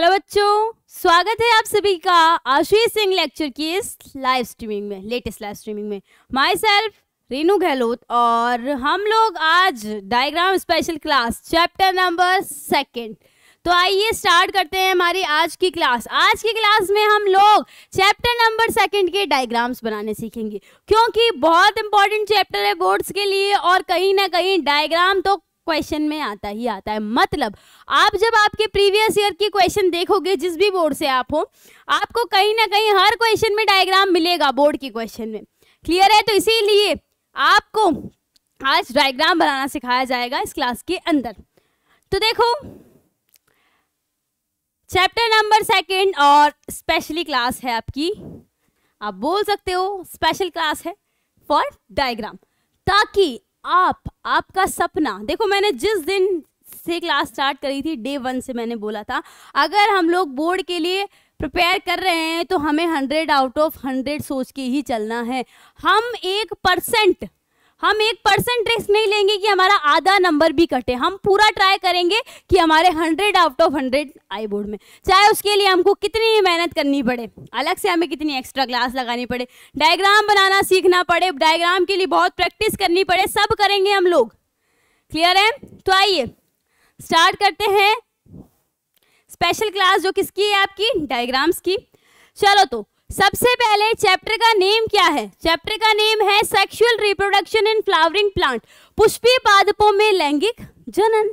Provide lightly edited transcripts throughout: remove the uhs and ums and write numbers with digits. Hello बच्चों, स्वागत है आप सभी का आशीष सिंह लेक्चर की इस लाइव स्ट्रीमिंग में, लेटेस्ट लाइव स्ट्रीमिंग में। माई सेल्फ रेनू गहलोत और हम लोग आज diagram special class chapter number 2। तो आइए स्टार्ट करते हैं हमारी आज की क्लास। आज की क्लास में हम लोग चैप्टर नंबर 2 के डायग्राम्स बनाने सीखेंगे, क्योंकि बहुत इंपॉर्टेंट चैप्टर है बोर्ड्स के लिए और कहीं ना कहीं डायग्राम तो क्वेश्चन में आता ही आता है। मतलब आप जब आपके प्रीवियस ईयर के क्वेश्चन देखोगे, जिस भी बोर्ड से आप हो, आपको कहीं ना कहीं हर क्वेश्चन में डायग्राम मिलेगा बोर्ड के क्वेश्चन में। क्लियर है? तो इसीलिए आपको आज डायग्राम बनाना सिखाया जाएगा इस क्लास के अंदर। तो देखो चैप्टर नंबर 2 और स्पेशली क्लास है आपकी, आप बोल सकते हो स्पेशल क्लास है फॉर डायग्राम, ताकि आपका सपना, देखो मैंने जिस दिन से क्लास स्टार्ट करी थी डे 1 से मैंने बोला था, अगर हम लोग बोर्ड के लिए प्रिपेयर कर रहे हैं तो हमें 100 आउट ऑफ 100 सोच के ही चलना है। हम एक परसेंट रिस्क नहीं लेंगे कि हमारा आधा नंबर भी कटे। हम पूरा ट्राई करेंगे कि हमारे 100 आउट ऑफ 100 आए बोर्ड में, चाहे उसके लिए हमको कितनी ही मेहनत करनी पड़े, अलग से हमें कितनी एक्स्ट्रा क्लास लगानी पड़े, डायग्राम बनाना सीखना पड़े, डायग्राम के लिए बहुत प्रैक्टिस करनी पड़े, सब करेंगे हम लोग। क्लियर है? तो आइए स्टार्ट करते हैं स्पेशल क्लास, जो किसकी है? आपकी डायग्राम्स की। चलो, तो सबसे पहले चैप्टर का नेम क्या है? चैप्टर का नेम है sexual reproduction in flowering plant, पुष्पीय पादपों में लैंगिक जनन।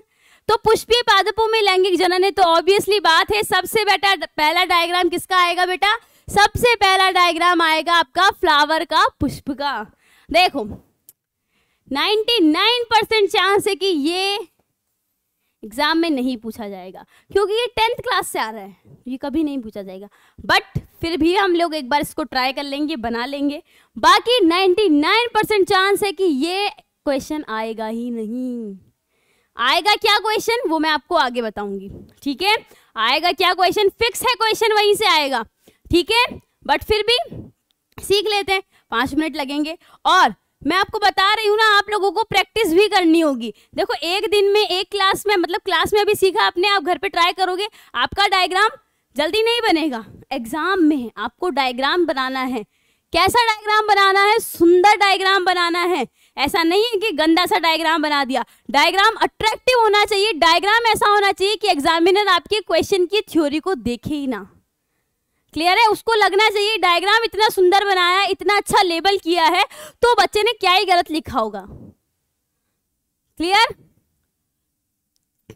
तो पुष्पीय पादपों में लैंगिक जनन है तो ऑब्वियसली बात है सबसे पहला डायग्राम किसका आएगा बेटा? सबसे पहला डायग्राम आएगा आपका फ्लावर का, पुष्प का। देखो 99% चांस है कि ये एग्जाम में नहीं पूछा जाएगा, क्योंकि ये 10th क्लास से आ रहा है, ये कभी नहीं पूछा जाएगा, बट फिर भी हम लोग एक बार इसको ट्राई कर लेंगे, बना लेंगे। बाकी 99% चांस है कि ये क्वेश्चन आएगा ही नहीं। आएगा क्या क्वेश्चन वो मैं आपको आगे बताऊंगी, ठीक है? आएगा क्या क्वेश्चन, फिक्स है क्वेश्चन वहीं से आएगा, ठीक है? बट फिर भी सीख लेते हैं, 5 मिनट लगेंगे। और मैं आपको बता रही हूँ ना, आप लोगों को प्रैक्टिस भी करनी होगी। देखो एक दिन में, एक क्लास में, मतलब क्लास में अभी सीखा आपने, आप घर पे ट्राई करोगे आपका डायग्राम जल्दी नहीं बनेगा। एग्जाम में आपको डायग्राम बनाना है। कैसा डायग्राम बनाना है? सुंदर डायग्राम बनाना है। ऐसा नहीं है कि गंदा सा डायग्राम बना दिया। डायग्राम अट्रैक्टिव होना चाहिए, डायग्राम ऐसा होना चाहिए कि एग्जामिनर आपके क्वेश्चन की थ्योरी को देखे ही ना। क्लियर है? उसको लगना चाहिए डायग्राम इतना सुंदर बनाया, इतना अच्छा लेबल किया है, तो बच्चे ने क्या ही गलत लिखा होगा। क्लियर?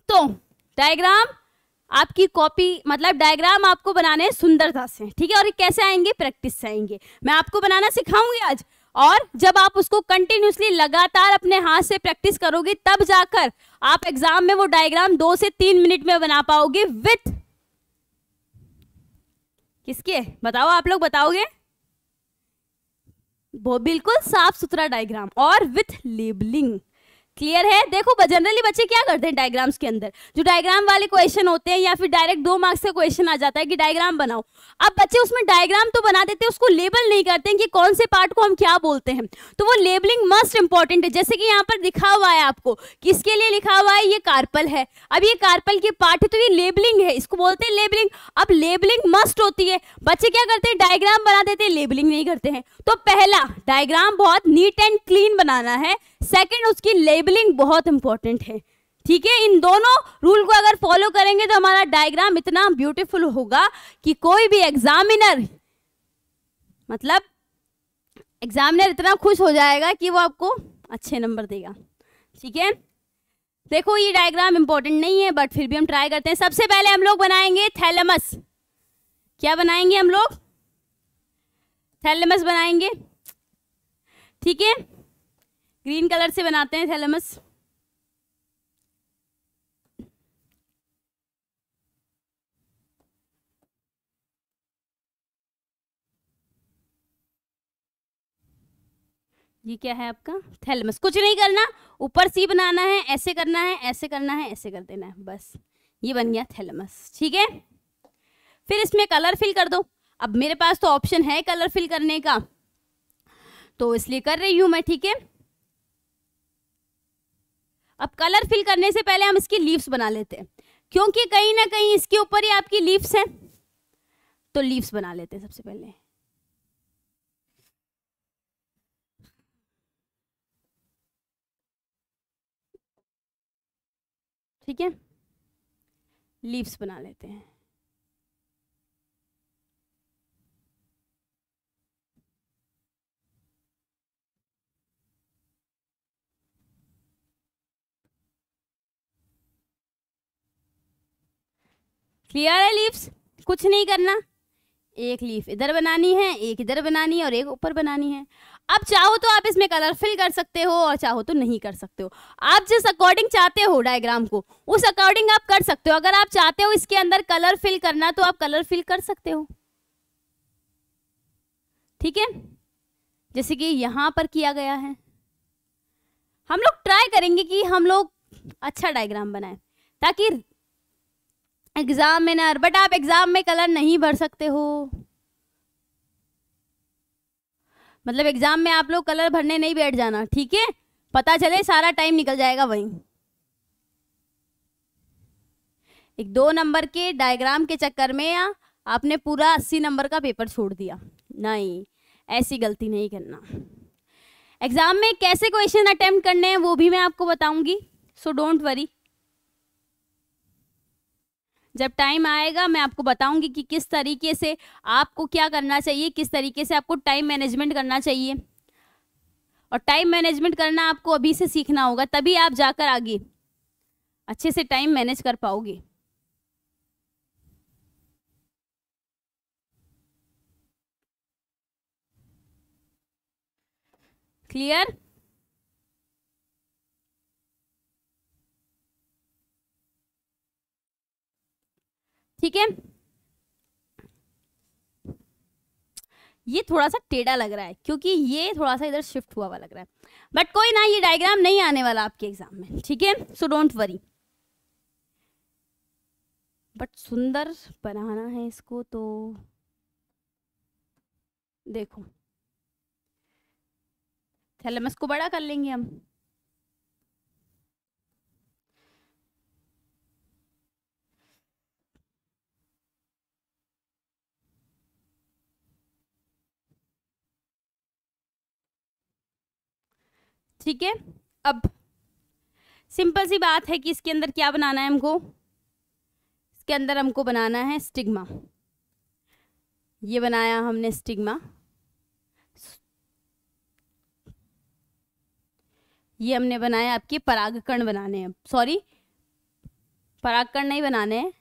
तो डायग्राम आपकी कॉपी, मतलब डायग्राम आपको बनाने सुंदरता से, ठीक है? और कैसे आएंगे? प्रैक्टिस से आएंगे। मैं आपको बनाना सिखाऊंगी आज, और जब आप उसको कंटिन्यूसली लगातार अपने हाथ से प्रैक्टिस करोगे, तब जाकर आप एग्जाम में वो डायग्राम 2 से 3 मिनट में बना पाओगे। विथ किसके बताओ? आप लोग बताओगे वो बिल्कुल साफ सुथरा डायग्राम और विथ लेबलिंग। क्लियर है? देखो जनरली बच्चे क्या करते हैं डायग्राम्स के अंदर, जो डायग्राम वाले क्वेश्चन होते हैं या फिर डायरेक्ट 2 मार्क्स का क्वेश्चन आ जाता है कि डायग्राम बनाओ। अब बच्चे उसमें डायग्राम तो बना देते हैं, उसको लेबल नहीं करते हैं कि कौन से पार्ट को हम क्या बोलते हैं। तो वो लेबलिंग मस्ट इंपॉर्टेंट है। जैसे कि यहाँ पर लिखा हुआ है आपको, किसके लिए लिखा हुआ है? ये कार्पल है। अब ये कार्पल के पार्ट है तो ये लेबलिंग है, इसको बोलते हैं लेबलिंग। अब लेबलिंग मस्ट होती है। बच्चे क्या करते हैं? डायग्राम बना देते हैं, लेबलिंग नहीं करते हैं। तो पहला, डायग्राम बहुत नीट एंड क्लीन बनाना है। सेकेंड, उसकी लेबलिंग बहुत इंपॉर्टेंट है, ठीक है? इन दोनों रूल को अगर फॉलो करेंगे तो हमारा डायग्राम इतना ब्यूटीफुल होगा कि कोई भी एग्जामिनर, मतलब एग्जामिनर इतना खुश हो जाएगा कि वो आपको अच्छे नंबर देगा, ठीक है? देखो ये डायग्राम इंपॉर्टेंट नहीं है, बट फिर भी हम ट्राई करते हैं। सबसे पहले हम लोग बनाएंगे थैलेमस। क्या बनाएंगे हम लोग? थैलेमस बनाएंगे, ठीक है? ग्रीन कलर से बनाते हैं थैलेमस। ये क्या है आपका? थैलेमस। कुछ नहीं करना, ऊपर सी बनाना है, ऐसे करना है, ऐसे करना है, ऐसे कर देना है, बस। ये बन गया थैलेमस, ठीक है? फिर इसमें कलर फिल कर दो। अब मेरे पास तो ऑप्शन है कलर फिल करने का, तो इसलिए कर रही हूं मैं, ठीक है? अब कलर फिल करने से पहले हम इसकी लीव्स बना लेते हैं। क्योंकि कहीं ना कहीं इसके ऊपर ही आपकी लीव्स हैं, तो लीव्स बना लेते हैं सबसे पहले। ठीक है, लीव्स बना लेते हैं। क्लियर है लीव्स? कुछ नहीं करना, एक लीफ इधर बनानी है, एक इधर बनानी है और एक ऊपर बनानी है। अब चाहो तो आप इसमें कलर फिल कर सकते हो और चाहो तो नहीं कर सकते हो। आप जिस अकॉर्डिंग चाहते हो डायग्राम को, उस अकॉर्डिंग आप कर सकते हो। अगर आप चाहते हो इसके अंदर कलर फिल करना तो आप कलर फिल कर सकते हो। ठीक है, जैसे कि यहाँ पर किया गया है। हम लोग ट्राई करेंगे कि हम लोग अच्छा डायग्राम बनाए ताकि एग्जाम में ना, बट आप एग्जाम में कलर नहीं भर सकते हो, मतलब एग्जाम में आप लोग कलर भरने नहीं बैठ जाना। ठीक है, पता चले सारा टाइम निकल जाएगा वहीं। एक 2 नंबर के डायग्राम के चक्कर में आपने पूरा 80 नंबर का पेपर छोड़ दिया। नहीं, ऐसी गलती नहीं करना। एग्जाम में कैसे क्वेश्चन अटेम्प्ट करने हैं वो भी मैं आपको बताऊंगी, सो डोंट वरी। जब टाइम आएगा मैं आपको बताऊंगी कि किस तरीके से आपको क्या करना चाहिए, किस तरीके से आपको टाइम मैनेजमेंट करना चाहिए। और टाइम मैनेजमेंट करना आपको अभी से सीखना होगा, तभी आप जाकर आगे अच्छे से टाइम मैनेज कर पाओगे। क्लियर? ठीक है, ये थोड़ा सा टेढ़ा लग रहा है क्योंकि ये थोड़ा सा इधर शिफ्ट हुआ हुआ लग रहा है, बट कोई ना, ये डायग्राम नहीं आने वाला आपके एग्जाम में। ठीक है, सो डोंट वरी। बट सुंदर बनाना है इसको, तो देखो थैलेमस को बड़ा कर लेंगे हम। ठीक है, अब सिंपल सी बात है कि इसके अंदर क्या बनाना है हमको। इसके अंदर हमको बनाना है स्टिग्मा। ये बनाया हमने स्टिग्मा, ये हमने बनाया। आपके परागकण बनाने हैं, सॉरी परागकण नहीं बनाने हैं,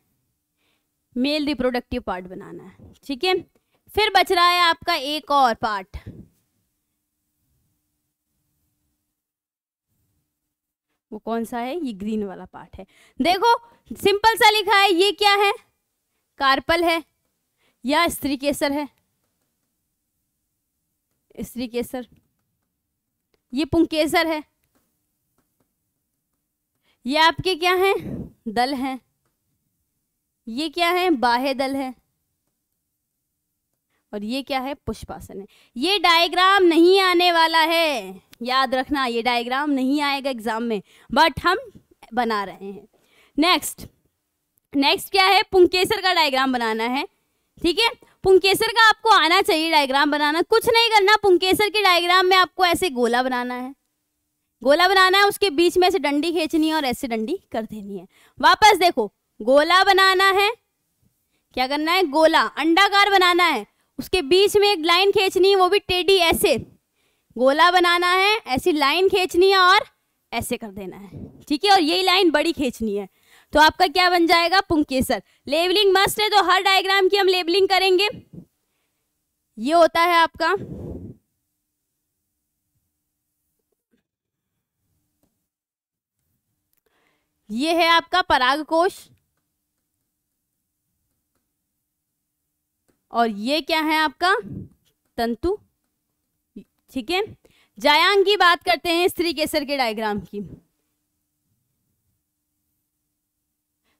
मेल रिप्रोडक्टिव पार्ट बनाना है। ठीक है, फिर बच रहा है आपका एक और पार्ट, वो कौन सा है? ये ग्रीन वाला पार्ट है। देखो सिंपल सा लिखा है, ये क्या है? कार्पल है या स्त्रीकेसर है? स्त्रीकेसर। ये पुंकेसर है। ये आपके क्या है? दल है। ये क्या है? बाह्य दल है। और ये क्या है? पुष्पासन है। ये डायग्राम नहीं आने वाला है, याद रखना, ये डायग्राम नहीं आएगा एग्जाम में, बट हम बना रहे हैं। नेक्स्ट क्या है? पुंकेसर का डायग्राम बनाना है। ठीक है, पुंकेसर का आपको आना चाहिए डायग्राम बनाना। कुछ नहीं करना, पुंकेसर के डायग्राम में आपको ऐसे गोला बनाना है, गोला बनाना है, उसके बीच में ऐसे डंडी खींचनी है और ऐसे डंडी कर देनी है। वापस देखो, गोला बनाना है, क्या करना है? गोला अंडाकार बनाना है, उसके बीच में एक लाइन खींचनी है, वो भी टेढ़ी, ऐसे गोला बनाना है, ऐसी लाइन खींचनी है और ऐसे कर देना है। ठीक है, और यही लाइन बड़ी खींचनी है, तो आपका क्या बन जाएगा? पुंकेसर। लेबलिंग मस्ट है, तो हर डायग्राम की हम लेबलिंग करेंगे। ये होता है आपका परागकोश, और ये क्या है आपका? तंतु। ठीक है, जायांग की बात करते हैं, स्त्रीकेसर के डायग्राम की।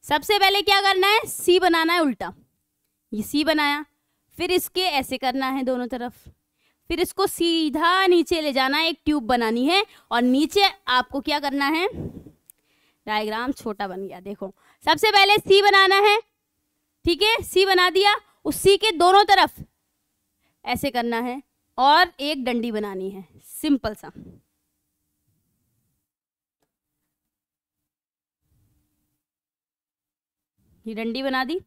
सबसे पहले क्या करना है? सी बनाना है उल्टा, ये सी बनाया, फिर इसके ऐसे करना है दोनों तरफ, फिर इसको सीधा नीचे ले जाना है, एक ट्यूब बनानी है और नीचे आपको क्या करना है? डायग्राम छोटा बन गया। देखो सबसे पहले सी बनाना है, ठीक है, सी बना दिया। उस सी के दोनों तरफ ऐसे करना है और एक डंडी बनानी है, सिंपल सा। ये डंडी बना दी।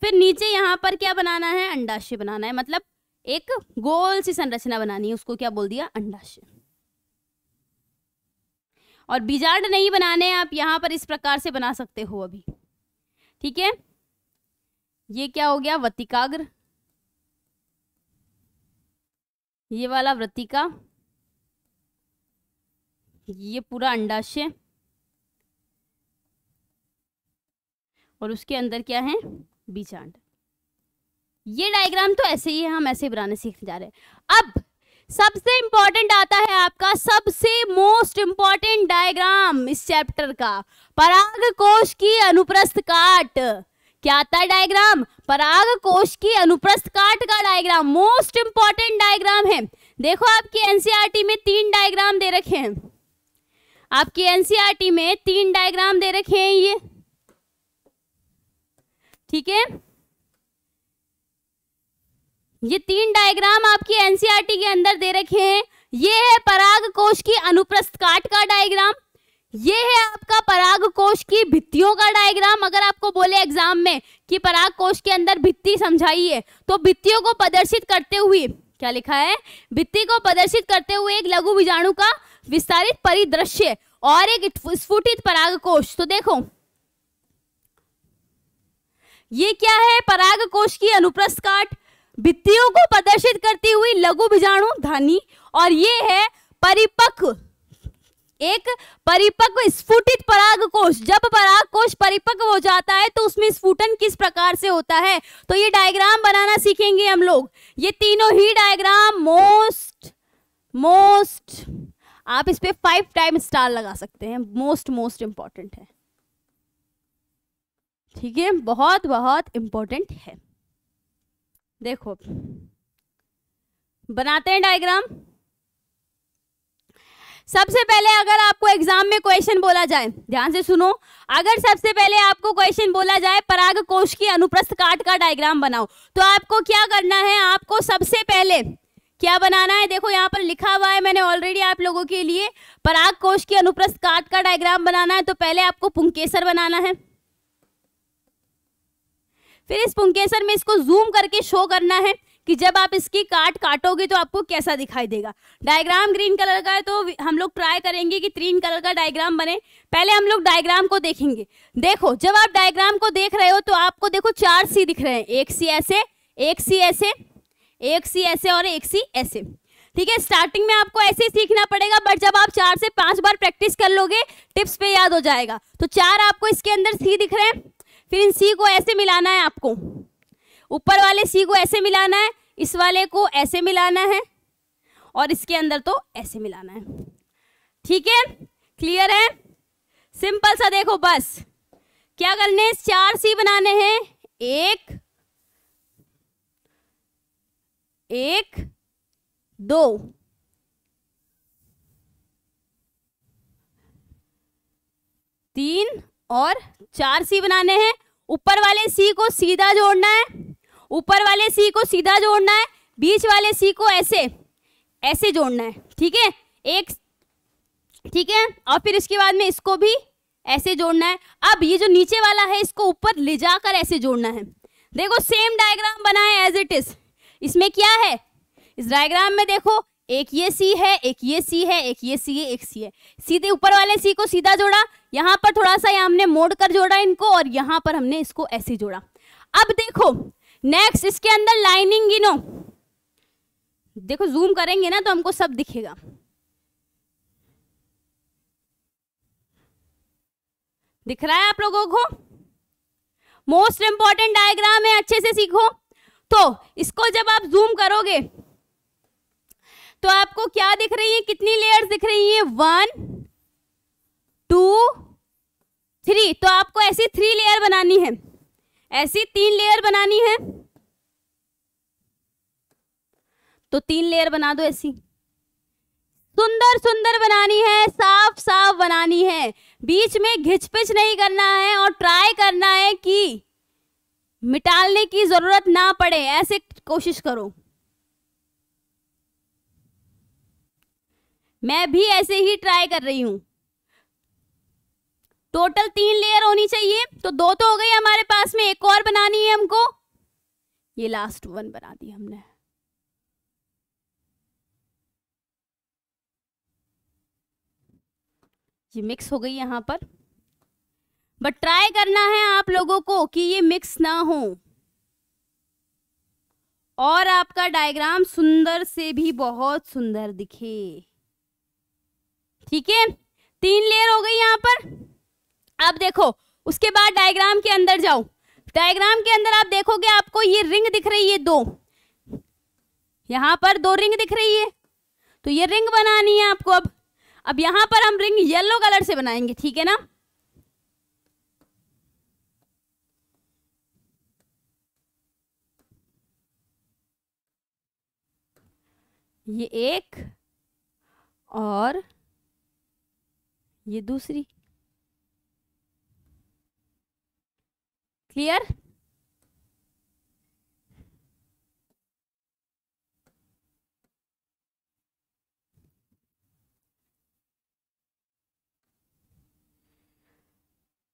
फिर नीचे यहाँ पर क्या बनाना है, अंडाशय बनाना है, मतलब एक गोल सी संरचना बनानी है, उसको क्या बोल दिया, अंडाशय। और बीजांड नहीं बनाने हैं, आप यहाँ पर इस प्रकार से बना सकते हो अभी, ठीक है। ये क्या हो गया, वृत्तिकाग्र, ये वाला वृत्तिका, ये पूरा अंडाशय, और उसके अंदर क्या है, बीजांड। ये डायग्राम तो ऐसे ही है, हम ऐसे बनाने सीखने जा रहे हैं। अब सबसे इंपॉर्टेंट आता है आपका, सबसे मोस्ट इंपॉर्टेंट डायग्राम इस चैप्टर का, परागकोश की अनुप्रस्थ काट। क्या आता है डायग्राम, परागकोश की अनुप्रस्थ काट का डायग्राम, मोस्ट इंपॉर्टेंट डायग्राम है। देखो आपकी एनसीईआरटी में तीन डायग्राम दे रखे हैं, आपकी एनसीईआरटी में तीन डायग्राम दे रखे हैं ये, ठीक है। ये तीन डायग्राम आपकी एनसीईआरटी के अंदर दे रखे हैं। ये है परागकोश की अनुप्रस्थ काट का डायग्राम, ये है आपका परागकोश की भित्तियों का डायग्राम। अगर आपको बोले एग्जाम में कि परागकोश के अंदर भित्ति समझाइए, तो भित्तियों को प्रदर्शित करते हुए, क्या लिखा है, भित्ति को प्रदर्शित करते हुए एक लघु बीजाणु का विस्तारित परिदृश्य और एक स्फुटित परागकोश। तो देखो ये क्या है, परागकोश की अनुप्रस्थ काट, भित्तियों को प्रदर्शित करती हुई लघु बीजाणु धानी, और ये है परिपक्व, एक परिपक्व स्फुटित परागकोश। जब परागकोश परिपक्व हो जाता है तो उसमें स्फुटन किस प्रकार से होता है, तो ये डायग्राम बनाना सीखेंगे हम लोग। ये तीनों ही डायग्राम मोस्ट आप इस पे 5 टाइम स्टार लगा सकते हैं, मोस्ट इंपॉर्टेंट है, ठीक है, बहुत इंपॉर्टेंट है। देखो बनाते हैं डायग्राम। सबसे पहले अगर आपको एग्जाम में क्वेश्चन बोला जाए, ध्यान से सुनो, अगर सबसे पहले आपको क्वेश्चन बोला जाए परागकोश की अनुप्रस्थ काट का डायग्राम बनाओ, तो आपको क्या करना है, आपको सबसे पहले क्या बनाना है, देखो यहाँ पर लिखा हुआ है मैंने ऑलरेडी आप लोगों के लिए, परागकोश की अनुप्रस्थ काट का डायग्राम बनाना है। तो पहले आपको पुंकेसर बनाना है, फिर इस पुंकेसर में इसको जूम करके शो करना है कि जब आप इसकी काटोगे तो आपको कैसा दिखाई देगा। डायग्राम ग्रीन कलर का है, तो हम लोग ट्राई करेंगे कि ग्रीन कलर का डायग्राम बने। पहले हम लोग डायग्राम को देखेंगे। देखो जब आप डायग्राम को देख रहे हो तो आपको देखो 4 सी दिख रहे हैं, 1 सी ऐसे, 1 सी ऐसे, 1 सी ऐसे और 1 सी ऐसे, ठीक है। स्टार्टिंग में आपको ऐसे ही सीखना पड़ेगा, बट जब आप 4 से 5 बार प्रैक्टिस कर लोगे टिप्स पे याद हो जाएगा। तो 4 आपको इसके अंदर सी दिख रहे हैं, फिर इन सी को ऐसे मिलाना है, आपको ऊपर वाले सी को ऐसे मिलाना है, इस वाले को ऐसे मिलाना है और इसके अंदर तो ऐसे मिलाना है, ठीक है, क्लियर है, सिंपल सा। देखो बस क्या करने हैं, 4 सी बनाने हैं, एक, एक, दो, तीन और 4 सी बनाने हैं। ऊपर वाले सी को सीधा जोड़ना है, ऊपर वाले सी को सीधा जोड़ना है, बीच वाले सी को ऐसे ऐसे जोड़ना है, ठीक है, एक, ठीक है, और फिर इसके बाद में इसको भी ऐसे जोड़ना है। अब ये जो नीचे वाला है इसको ऊपर ले जाकर ऐसे जोड़ना है। देखो सेम डायग्राम बनाए एज इट इज। इसमें क्या है, इस डायग्राम में देखो एक ये सी है, एक ये सी है, एक ये सी है, एक सी है। सीधे ऊपर वाले सी को सीधा जोड़ा, यहाँ पर थोड़ा सा हमने मोड़ कर जोड़ा इनको, और यहाँ पर हमने इसको ऐसे जोड़ा। अब देखो नेक्स्ट इसके अंदर लाइनिंग गिनो। देखो जूम करेंगे ना तो हमको सब दिखेगा, दिख रहा है आप लोगों को, मोस्ट इंपॉर्टेंट डायग्राम है, अच्छे से सीखो। तो इसको जब आप जूम करोगे तो आपको क्या दिख रही है, कितनी लेयर्स दिख रही है, 1, 2, 3। तो आपको ऐसी 3 लेयर बनानी है, ऐसी 3 लेयर बनानी है, तो 3 लेयर बना दो ऐसी, सुंदर सुंदर बनानी है, साफ साफ बनानी है। बीच में घिचपिच नहीं करना है और ट्राई करना है कि मिटालने की जरूरत ना पड़े, ऐसे कोशिश करो। मैं भी ऐसे ही ट्राई कर रही हूं। टोटल 3 लेयर होनी चाहिए, तो 2 तो हो गई हमारे पास में, एक और बनानी है हमको। ये लास्ट वन बना दी हमने। ये मिक्स हो गई यहाँ पर, बट ट्राई करना है आप लोगों को कि ये मिक्स ना हो और आपका डायग्राम सुंदर से भी बहुत सुंदर दिखे। ठीक है, 3 लेयर हो गई यहाँ पर। आप देखो उसके बाद डायग्राम के अंदर जाओ। डायग्राम के अंदर आप देखोगे आपको ये रिंग दिख रही है, 2 यहाँ पर 2 रिंग दिख रही है, तो ये रिंग बनानी है आपको। अब यहां पर हम रिंग येलो कलर से बनाएंगे, ठीक है ना। ये एक और ये दूसरी, क्लियर।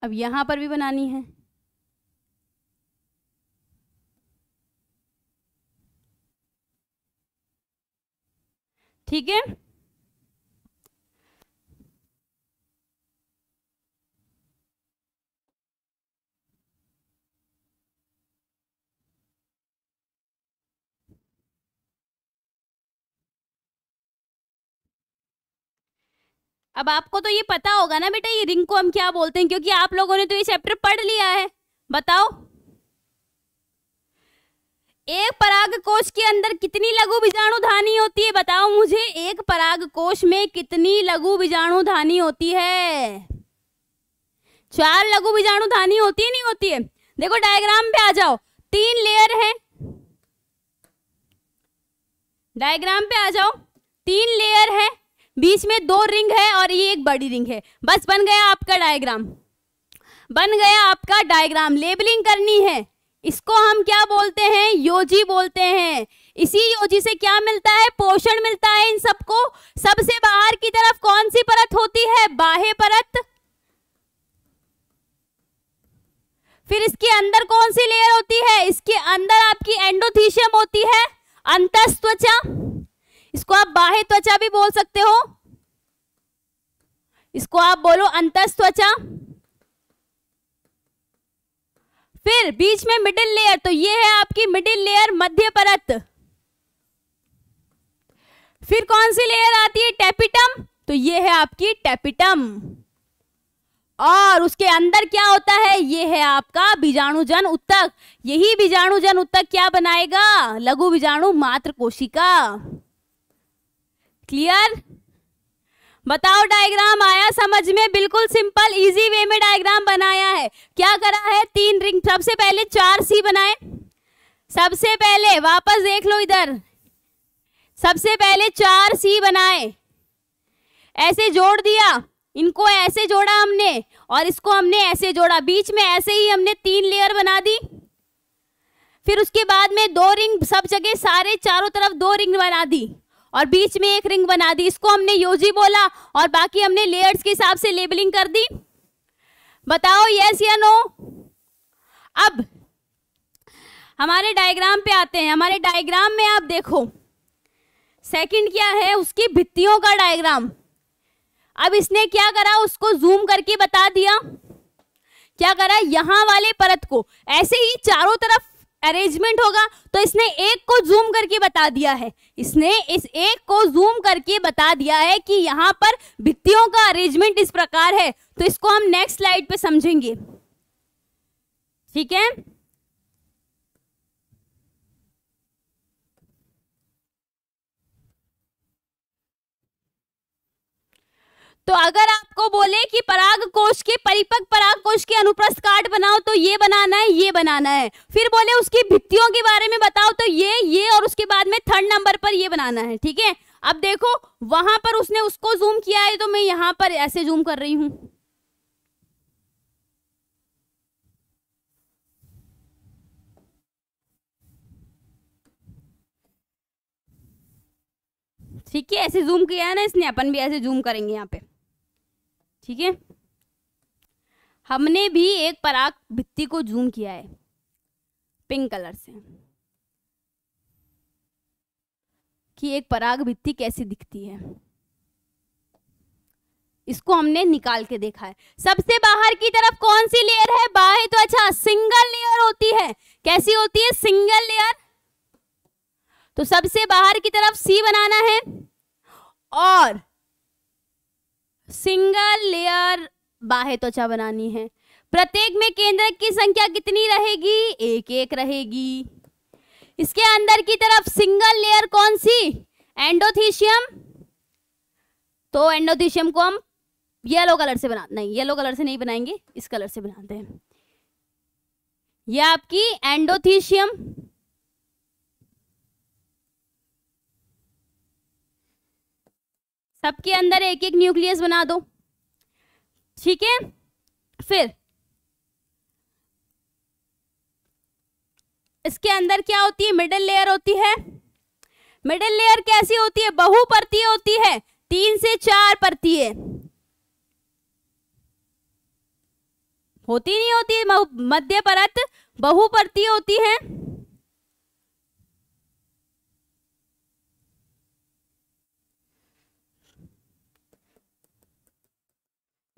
अब यहां पर भी बनानी है। ठीक है, अब आपको तो ये पता होगा ना बेटा, ये रिंग को हम क्या बोलते हैं, क्योंकि आप लोगों ने तो ये चैप्टर पढ़ लिया है। बताओ, एक परागकोश के अंदर कितनी लघु बीजाणु धानी होती है? बताओ मुझे, एक परागकोश में कितनी लघु बीजाणु धानी होती है? 4 लघु बीजाणु धानी होती है, नहीं होती है? देखो डायग्राम पे आ जाओ, 3 लेयर है। डायग्राम पे आ जाओ, 3 लेयर है, बीच में 2 रिंग है और ये एक बड़ी रिंग है। बस बन गया आपका डायग्राम, बन गया आपका डायग्राम। लेबलिंग करनी है, इसको हम क्या बोलते हैं? योजी बोलते हैं। इसी योजी से क्या मिलता है? पोषण मिलता है इन सबको। सबसे बाहर की तरफ कौन सी परत होती है? बाह्य परत। फिर इसके अंदर कौन सी लेयर होती है? इसके अंदर आपकी एंडोथीशियम होती है, अंतस्थ त्वचा, इसको आप बाह्य त्वचा भी बोल सकते हो, इसको आप बोलो अंतस्थ त्वचा। फिर बीच में मिडिल लेयर, तो ये है आपकी मिडिल लेयर, मध्य परत। फिर कौन सी लेयर आती है? टैपिटम, तो ये है आपकी टैपिटम। और उसके अंदर क्या होता है? ये है आपका बीजाणुजन उत्तक। यही बीजाणुजन उत्तक क्या बनाएगा? लघु बीजाणु मात्र कोशिका। क्लियर? बताओ डायग्राम आया समझ में? बिल्कुल सिंपल इजी वे में डायग्राम बनाया है। क्या करा है? 3 रिंग, सबसे पहले 4 C बनाए। सबसे पहले वापस देख लो इधर, सबसे पहले 4 C बनाए, ऐसे जोड़ दिया, इनको ऐसे जोड़ा हमने और इसको हमने ऐसे जोड़ा। बीच में ऐसे ही हमने 3 लेयर बना दी। फिर उसके बाद में 2 रिंग, सब जगह सारे चारों तरफ 2 रिंग बना दी और बीच में एक रिंग बना दी। इसको हमने योजी बोला और बाकी हमने लेयर्स के हिसाब से लेबलिंग कर दी। बताओ यस या नो? अब हमारे डायग्राम पे आते हैं। हमारे डायग्राम में आप देखो सेकंड क्या है? उसकी भित्तियों का डायग्राम। अब इसने क्या करा? उसको जूम करके बता दिया। क्या करा? यहां वाले परत को ऐसे ही चारों तरफ अरेंजमेंट होगा, तो इसने एक को जूम करके बता दिया है। इसने इस एक को जूम करके बता दिया है कि यहाँ पर भित्तियों का अरेंजमेंट इस प्रकार है, तो इसको हम नेक्स्ट स्लाइड पे समझेंगे। ठीक है, तो अगर आपको बोले कि परागकोश के, परिपक्व परागकोश के अनुप्रस्थ काट बनाओ, तो ये बनाना है, ये बनाना है। फिर बोले उसकी भित्तियों के बारे में बताओ, तो ये और उसके बाद में 3rd नंबर पर ये बनाना है। ठीक है, अब देखो वहां पर उसने उसको जूम किया है, तो मैं यहां पर ऐसे जूम कर रही हूं। ठीक है, ऐसे जूम किया है ना इसने, अपन भी ऐसे जूम करेंगे यहाँ पे, ठीक है। हमने भी एक पराग भित्ति को जूम किया है पिंक कलर से कि एक पराग भित्ति कैसी दिखती है, इसको हमने निकाल के देखा है। सबसे बाहर की तरफ कौन सी लेयर है? बाहर, तो अच्छा सिंगल लेयर होती है। कैसी होती है? Single layer. तो सबसे बाहर की तरफ सी बनाना है और सिंगल लेयर बाह्य त्वचा बनानी है। प्रत्येक में केंद्रक की संख्या कितनी रहेगी? एक एक रहेगी। इसके अंदर की तरफ सिंगल लेयर कौन सी? एंडोथीशियम। तो एंडोथीशियम को हम येलो कलर से बना, नहीं येलो कलर से नहीं बनाएंगे, इस कलर से बनाते हैं। यह आपकी एंडोथीशियम, सबके अंदर एक एक न्यूक्लियस बना दो, ठीक है। फिर इसके अंदर क्या होती है? मिडिल लेयर होती है। मिडिल लेयर कैसी होती है? बहुपर्तीय होती है, 3 से 4 पर्तीय होती नहीं होती। मध्य परत बहुपर्तीय होती है,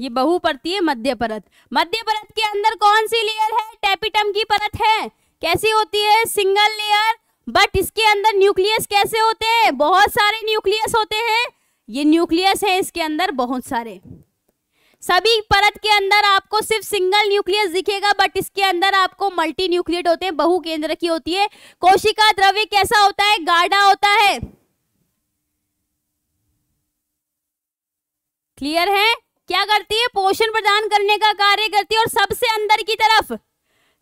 ये बहुपर्तीय मध्य परत। मध्य परत के अंदर कौन सी लेयर है? टैपिटम की परत है। कैसी होती है? सिंगल लेयर, बट इसके अंदर न्यूक्लियस कैसे होते हैं? बहुत सारे न्यूक्लियस होते हैं। ये न्यूक्लियस है इसके अंदर बहुत सारे। सभी परत के अंदर आपको सिर्फ सिंगल न्यूक्लियस दिखेगा, बट इसके अंदर आपको मल्टी न्यूक्लियट होते हैं, बहु केंद्र की होती है। कोशिका द्रव्य कैसा होता है? गाढ़ा होता है। क्लियर है? क्या करती है? पोषण प्रदान करने का कार्य करती है। और सबसे अंदर की तरफ,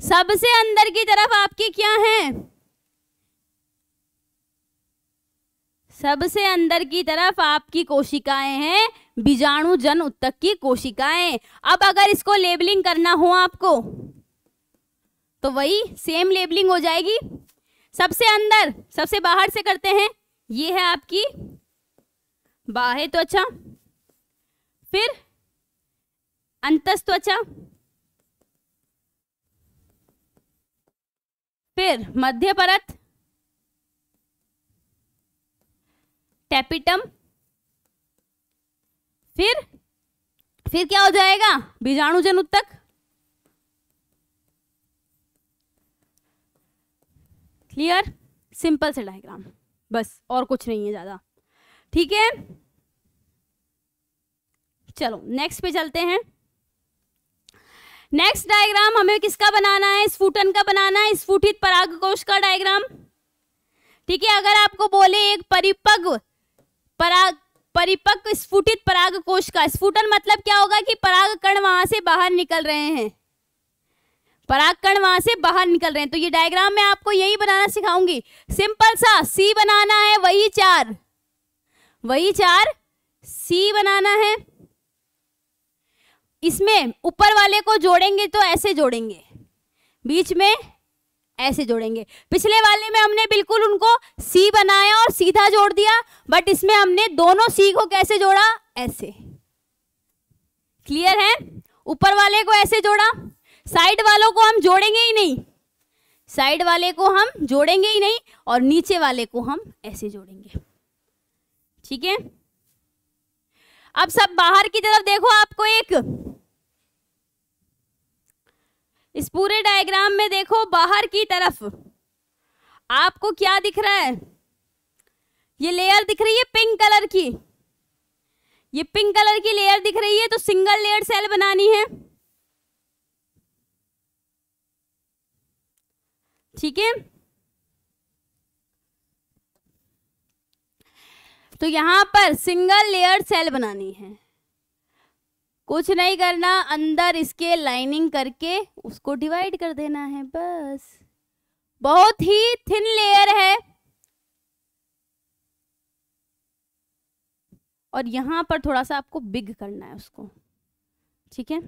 सबसे अंदर की तरफ आपकी क्या है? सबसे अंदर की तरफ आपकी कोशिकाएं हैं, बीजाणु जन उत्तक की कोशिकाएं। अब अगर इसको लेबलिंग करना हो आपको तो वही सेम लेबलिंग हो जाएगी। सबसे अंदर, सबसे बाहर से करते हैं। ये है आपकी बाह्य त्वचा, फिर अंतस्त्वचा, फिर मध्य परत, टैपिटम, फिर क्या हो जाएगा? बीजाणुजन उत्तक। क्लियर? सिंपल से डायग्राम, बस और कुछ नहीं है ज्यादा, ठीक है। चलो नेक्स्ट पे चलते हैं। नेक्स्ट डायग्राम हमें किसका बनाना है? स्फुटन का बनाना है, स्फुटित परागकोश का डायग्राम, ठीक है। अगर आपको बोले एक परिपक्व स्फुटित परागकोश का, स्फुटन मतलब क्या होगा कि पराग कण वहां से बाहर निकल रहे हैं, पराग कण वहां से बाहर निकल रहे हैं। तो ये डायग्राम में आपको यही बनाना सिखाऊंगी, सिंपल सा। सी बनाना है, वही चार सी बनाना है। इसमें ऊपर वाले को जोड़ेंगे तो ऐसे जोड़ेंगे, बीच में ऐसे जोड़ेंगे। पिछले वाले में हमने बिल्कुल उनको सी बनाया और सीधा जोड़ दिया, बट इसमें हमने दोनों सी को कैसे जोड़ा? ऐसे। क्लियर है? ऊपर वाले को ऐसे जोड़ा, साइड वालों को हम जोड़ेंगे ही नहीं, साइड वाले को हम जोड़ेंगे ही नहीं, और नीचे वाले को हम ऐसे जोड़ेंगे, ठीक है। अब सब बाहर की तरफ देखो, आपको एक इस पूरे डायग्राम में देखो बाहर की तरफ आपको क्या दिख रहा है? ये लेयर दिख रही है पिंक कलर की, ये पिंक कलर की लेयर दिख रही है। तो सिंगल लेयर सेल बनानी है, ठीक है। तो यहां पर सिंगल लेयर सेल बनानी है, कुछ नहीं करना, अंदर इसके लाइनिंग करके उसको डिवाइड कर देना है, बस। बहुत ही थिन लेयर है और यहां पर थोड़ा सा आपको बिग करना है उसको, ठीक है।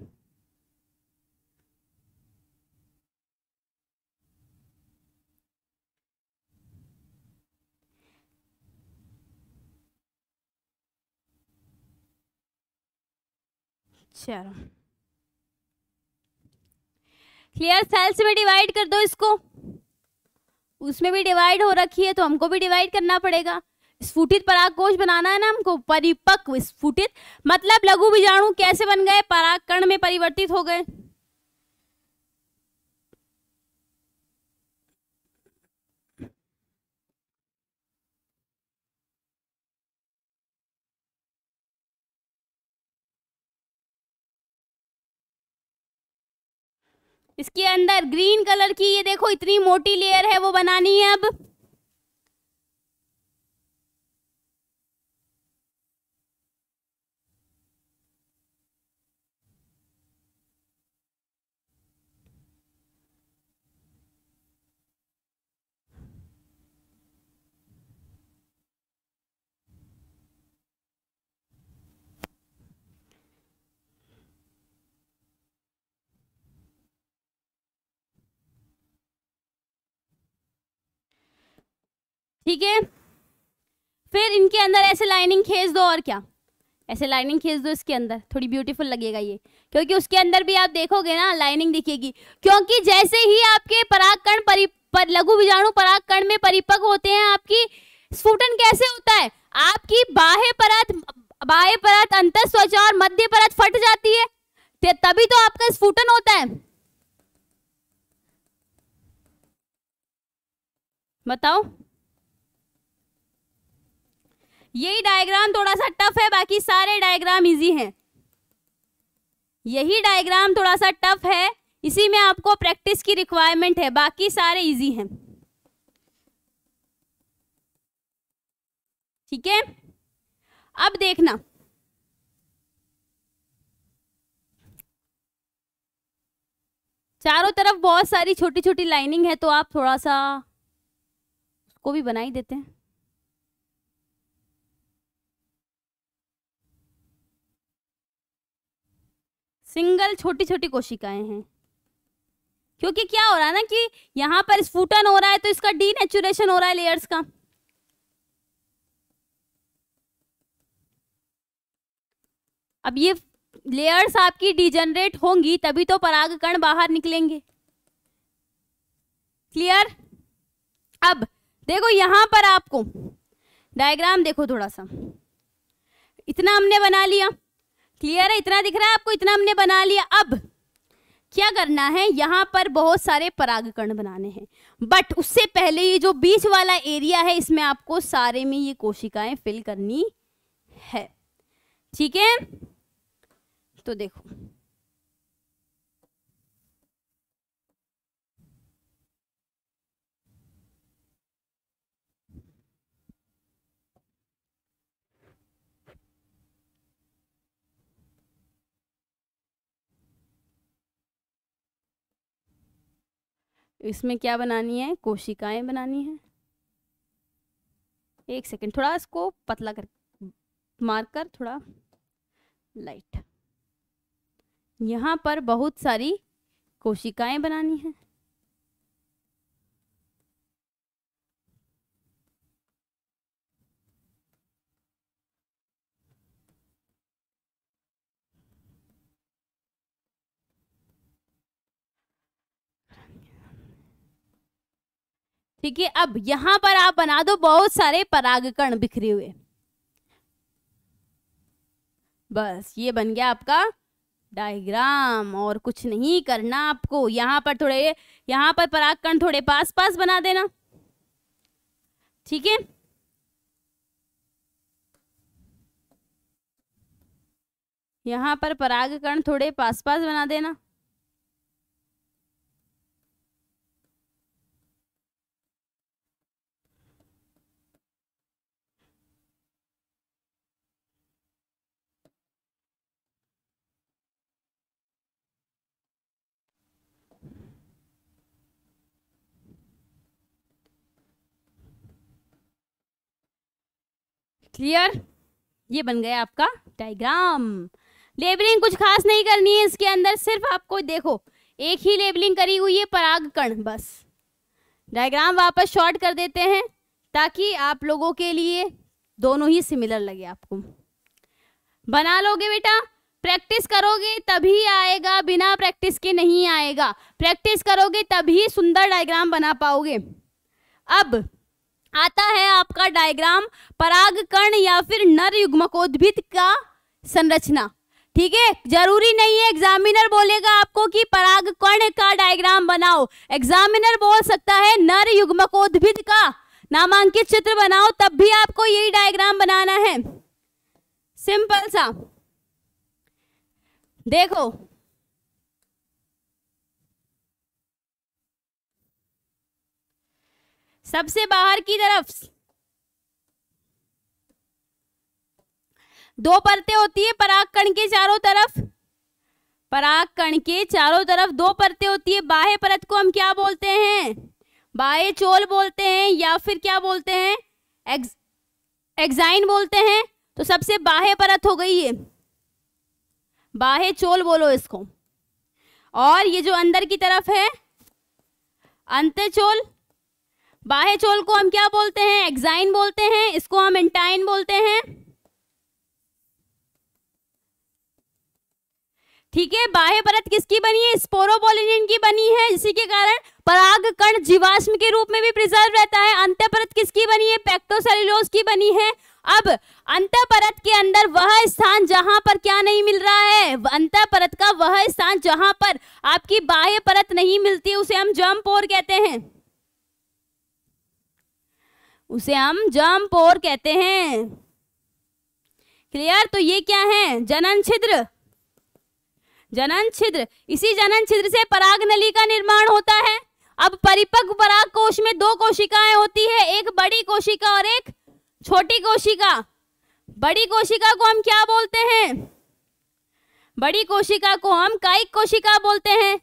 चलो क्लियर, सेल्स में डिवाइड कर दो इसको, उसमें भी डिवाइड हो रखी है तो हमको भी डिवाइड करना पड़ेगा। स्फुटित परागकोश बनाना है ना हमको, परिपक्व स्फुटित मतलब लघु बीजाणु कैसे बन गए, परागकण में परिवर्तित हो गए। इसके अंदर ग्रीन कलर की ये देखो इतनी मोटी लेयर है, वो बनानी है अब। ठीक है, फिर इनके अंदर ऐसे लाइनिंग खींच दो, और क्या ऐसे लाइनिंग खींच दो इसके अंदर, थोड़ी ब्यूटीफुल लगेगा ये, क्योंकि उसके अंदर भी आप देखोगे ना लाइनिंग दिखेगी, क्योंकि जैसे ही आपके परागकण लघु बीजाणु परागकण में परिपक्व होते हैं, आपकी स्फुटन कैसे होता है, आपकी बाह्य परत अंतर त्वचा और मध्य परत फट जाती है, तभी तो आपका स्फुटन होता है। बताओ, यही डायग्राम थोड़ा सा टफ है, बाकी सारे डायग्राम इजी हैं, यही डायग्राम थोड़ा सा टफ है, इसी में आपको प्रैक्टिस की रिक्वायरमेंट है, बाकी सारे इजी हैं। ठीक है, अब देखना चारों तरफ बहुत सारी छोटी छोटी लाइनिंग है, तो आप थोड़ा सा उसको भी बना ही देते हैं। सिंगल छोटी छोटी कोशिकाएं हैं, क्योंकि क्या हो रहा है ना कि यहाँ पर स्फुटन हो रहा है तो इसका डीनेचुरेशन हो रहा है लेयर्स का। अब ये लेयर्स आपकी डिजनरेट होंगी तभी तो परागकण बाहर निकलेंगे। क्लियर, अब देखो यहाँ पर आपको डायग्राम देखो थोड़ा सा, इतना हमने बना लिया, क्लियर है, इतना दिख रहा है आपको, इतना हमने बना लिया। अब क्या करना है, यहाँ पर बहुत सारे परागकण बनाने हैं, बट उससे पहले ये जो बीच वाला एरिया है इसमें आपको सारे में ये कोशिकाएं फिल करनी है। ठीक है, तो देखो इसमें क्या बनानी है, कोशिकाएं बनानी है। एक सेकेंड, थोड़ा इसको पतला कर मार्क कर, थोड़ा लाइट, यहाँ पर बहुत सारी कोशिकाएं बनानी है। ठीक है, अब यहां पर आप बना दो बहुत सारे परागकण बिखरे हुए, बस ये बन गया आपका डायग्राम, और कुछ नहीं करना आपको। यहां पर थोड़े, यहां पर परागकण थोड़े पास पास बना देना। ठीक है, यहां पर परागकण थोड़े पास पास बना देना। क्लियर, ये बन गया आपका डायग्राम। लेबलिंग कुछ खास नहीं करनी है इसके अंदर, सिर्फ आपको देखो एक ही लेबलिंग करी हुई है परागकण, बस। डायग्राम वापस शॉर्ट कर देते हैं ताकि आप लोगों के लिए दोनों ही सिमिलर लगे। आपको बना लोगे बेटा प्रैक्टिस करोगे तभी आएगा, बिना प्रैक्टिस के नहीं आएगा। प्रैक्टिस करोगे तभी सुंदर डायग्राम बना पाओगे। अब आता है आपका डायग्राम परागकण या फिर नर युग्मकोद्भिद का संरचना। ठीक है, जरूरी नहीं है एग्जामिनर बोलेगा आपको कि परागकण का डायग्राम बनाओ, एग्जामिनर बोल सकता है नर युग्मकोद्भिद का नामांकित चित्र बनाओ, तब भी आपको यही डायग्राम बनाना है। सिंपल सा देखो, सबसे बाहर की तरफ दो परतें होती है परागकण के चारों तरफ, परागकण के चारों तरफ दो परतें होती है। बाह्य परत को हम क्या बोलते हैं? बाह्य चोल बोलते हैं या फिर क्या बोलते हैं? एक्साइन बोलते हैं। तो सबसे बाह्य परत हो गई है, बाह्य चोल बोलो इसको, और ये जो अंदर की तरफ है अंतःचोल। बाह्य चोल को हम क्या बोलते हैं? एक्साइन बोलते हैं, इसको हम एंटाइन बोलते हैं। ठीक है, बाह्य परत किसकी बनी है? स्पोरोपोलिनिन की बनी है, इसी के कारण परागकण जीवाश्म के रूप में भी प्रिजर्व रहता है। अंतः परत किसकी बनी है? पेक्टोसेल्यूलोज की बनी है। अब अंतः परत के अंदर वह स्थान जहां पर क्या नहीं मिल रहा है, अंतः परत का वह स्थान जहां पर आपकी बाह्य परत नहीं मिलती, उसे हम जर्म पोर कहते हैं, उसे हम जर्म पोर कहते हैं। क्लियर? तो ये क्या है? जनन छिद्र। जनन छिद्र, इसी जनन छिद्र से पराग नली का निर्माण होता है। अब परिपक्व पराग कोश में दो कोशिकाएं होती है, एक बड़ी कोशिका और एक छोटी कोशिका। बड़ी कोशिका को हम क्या बोलते हैं? बड़ी कोशिका को हम कायिक कोशिका बोलते हैं,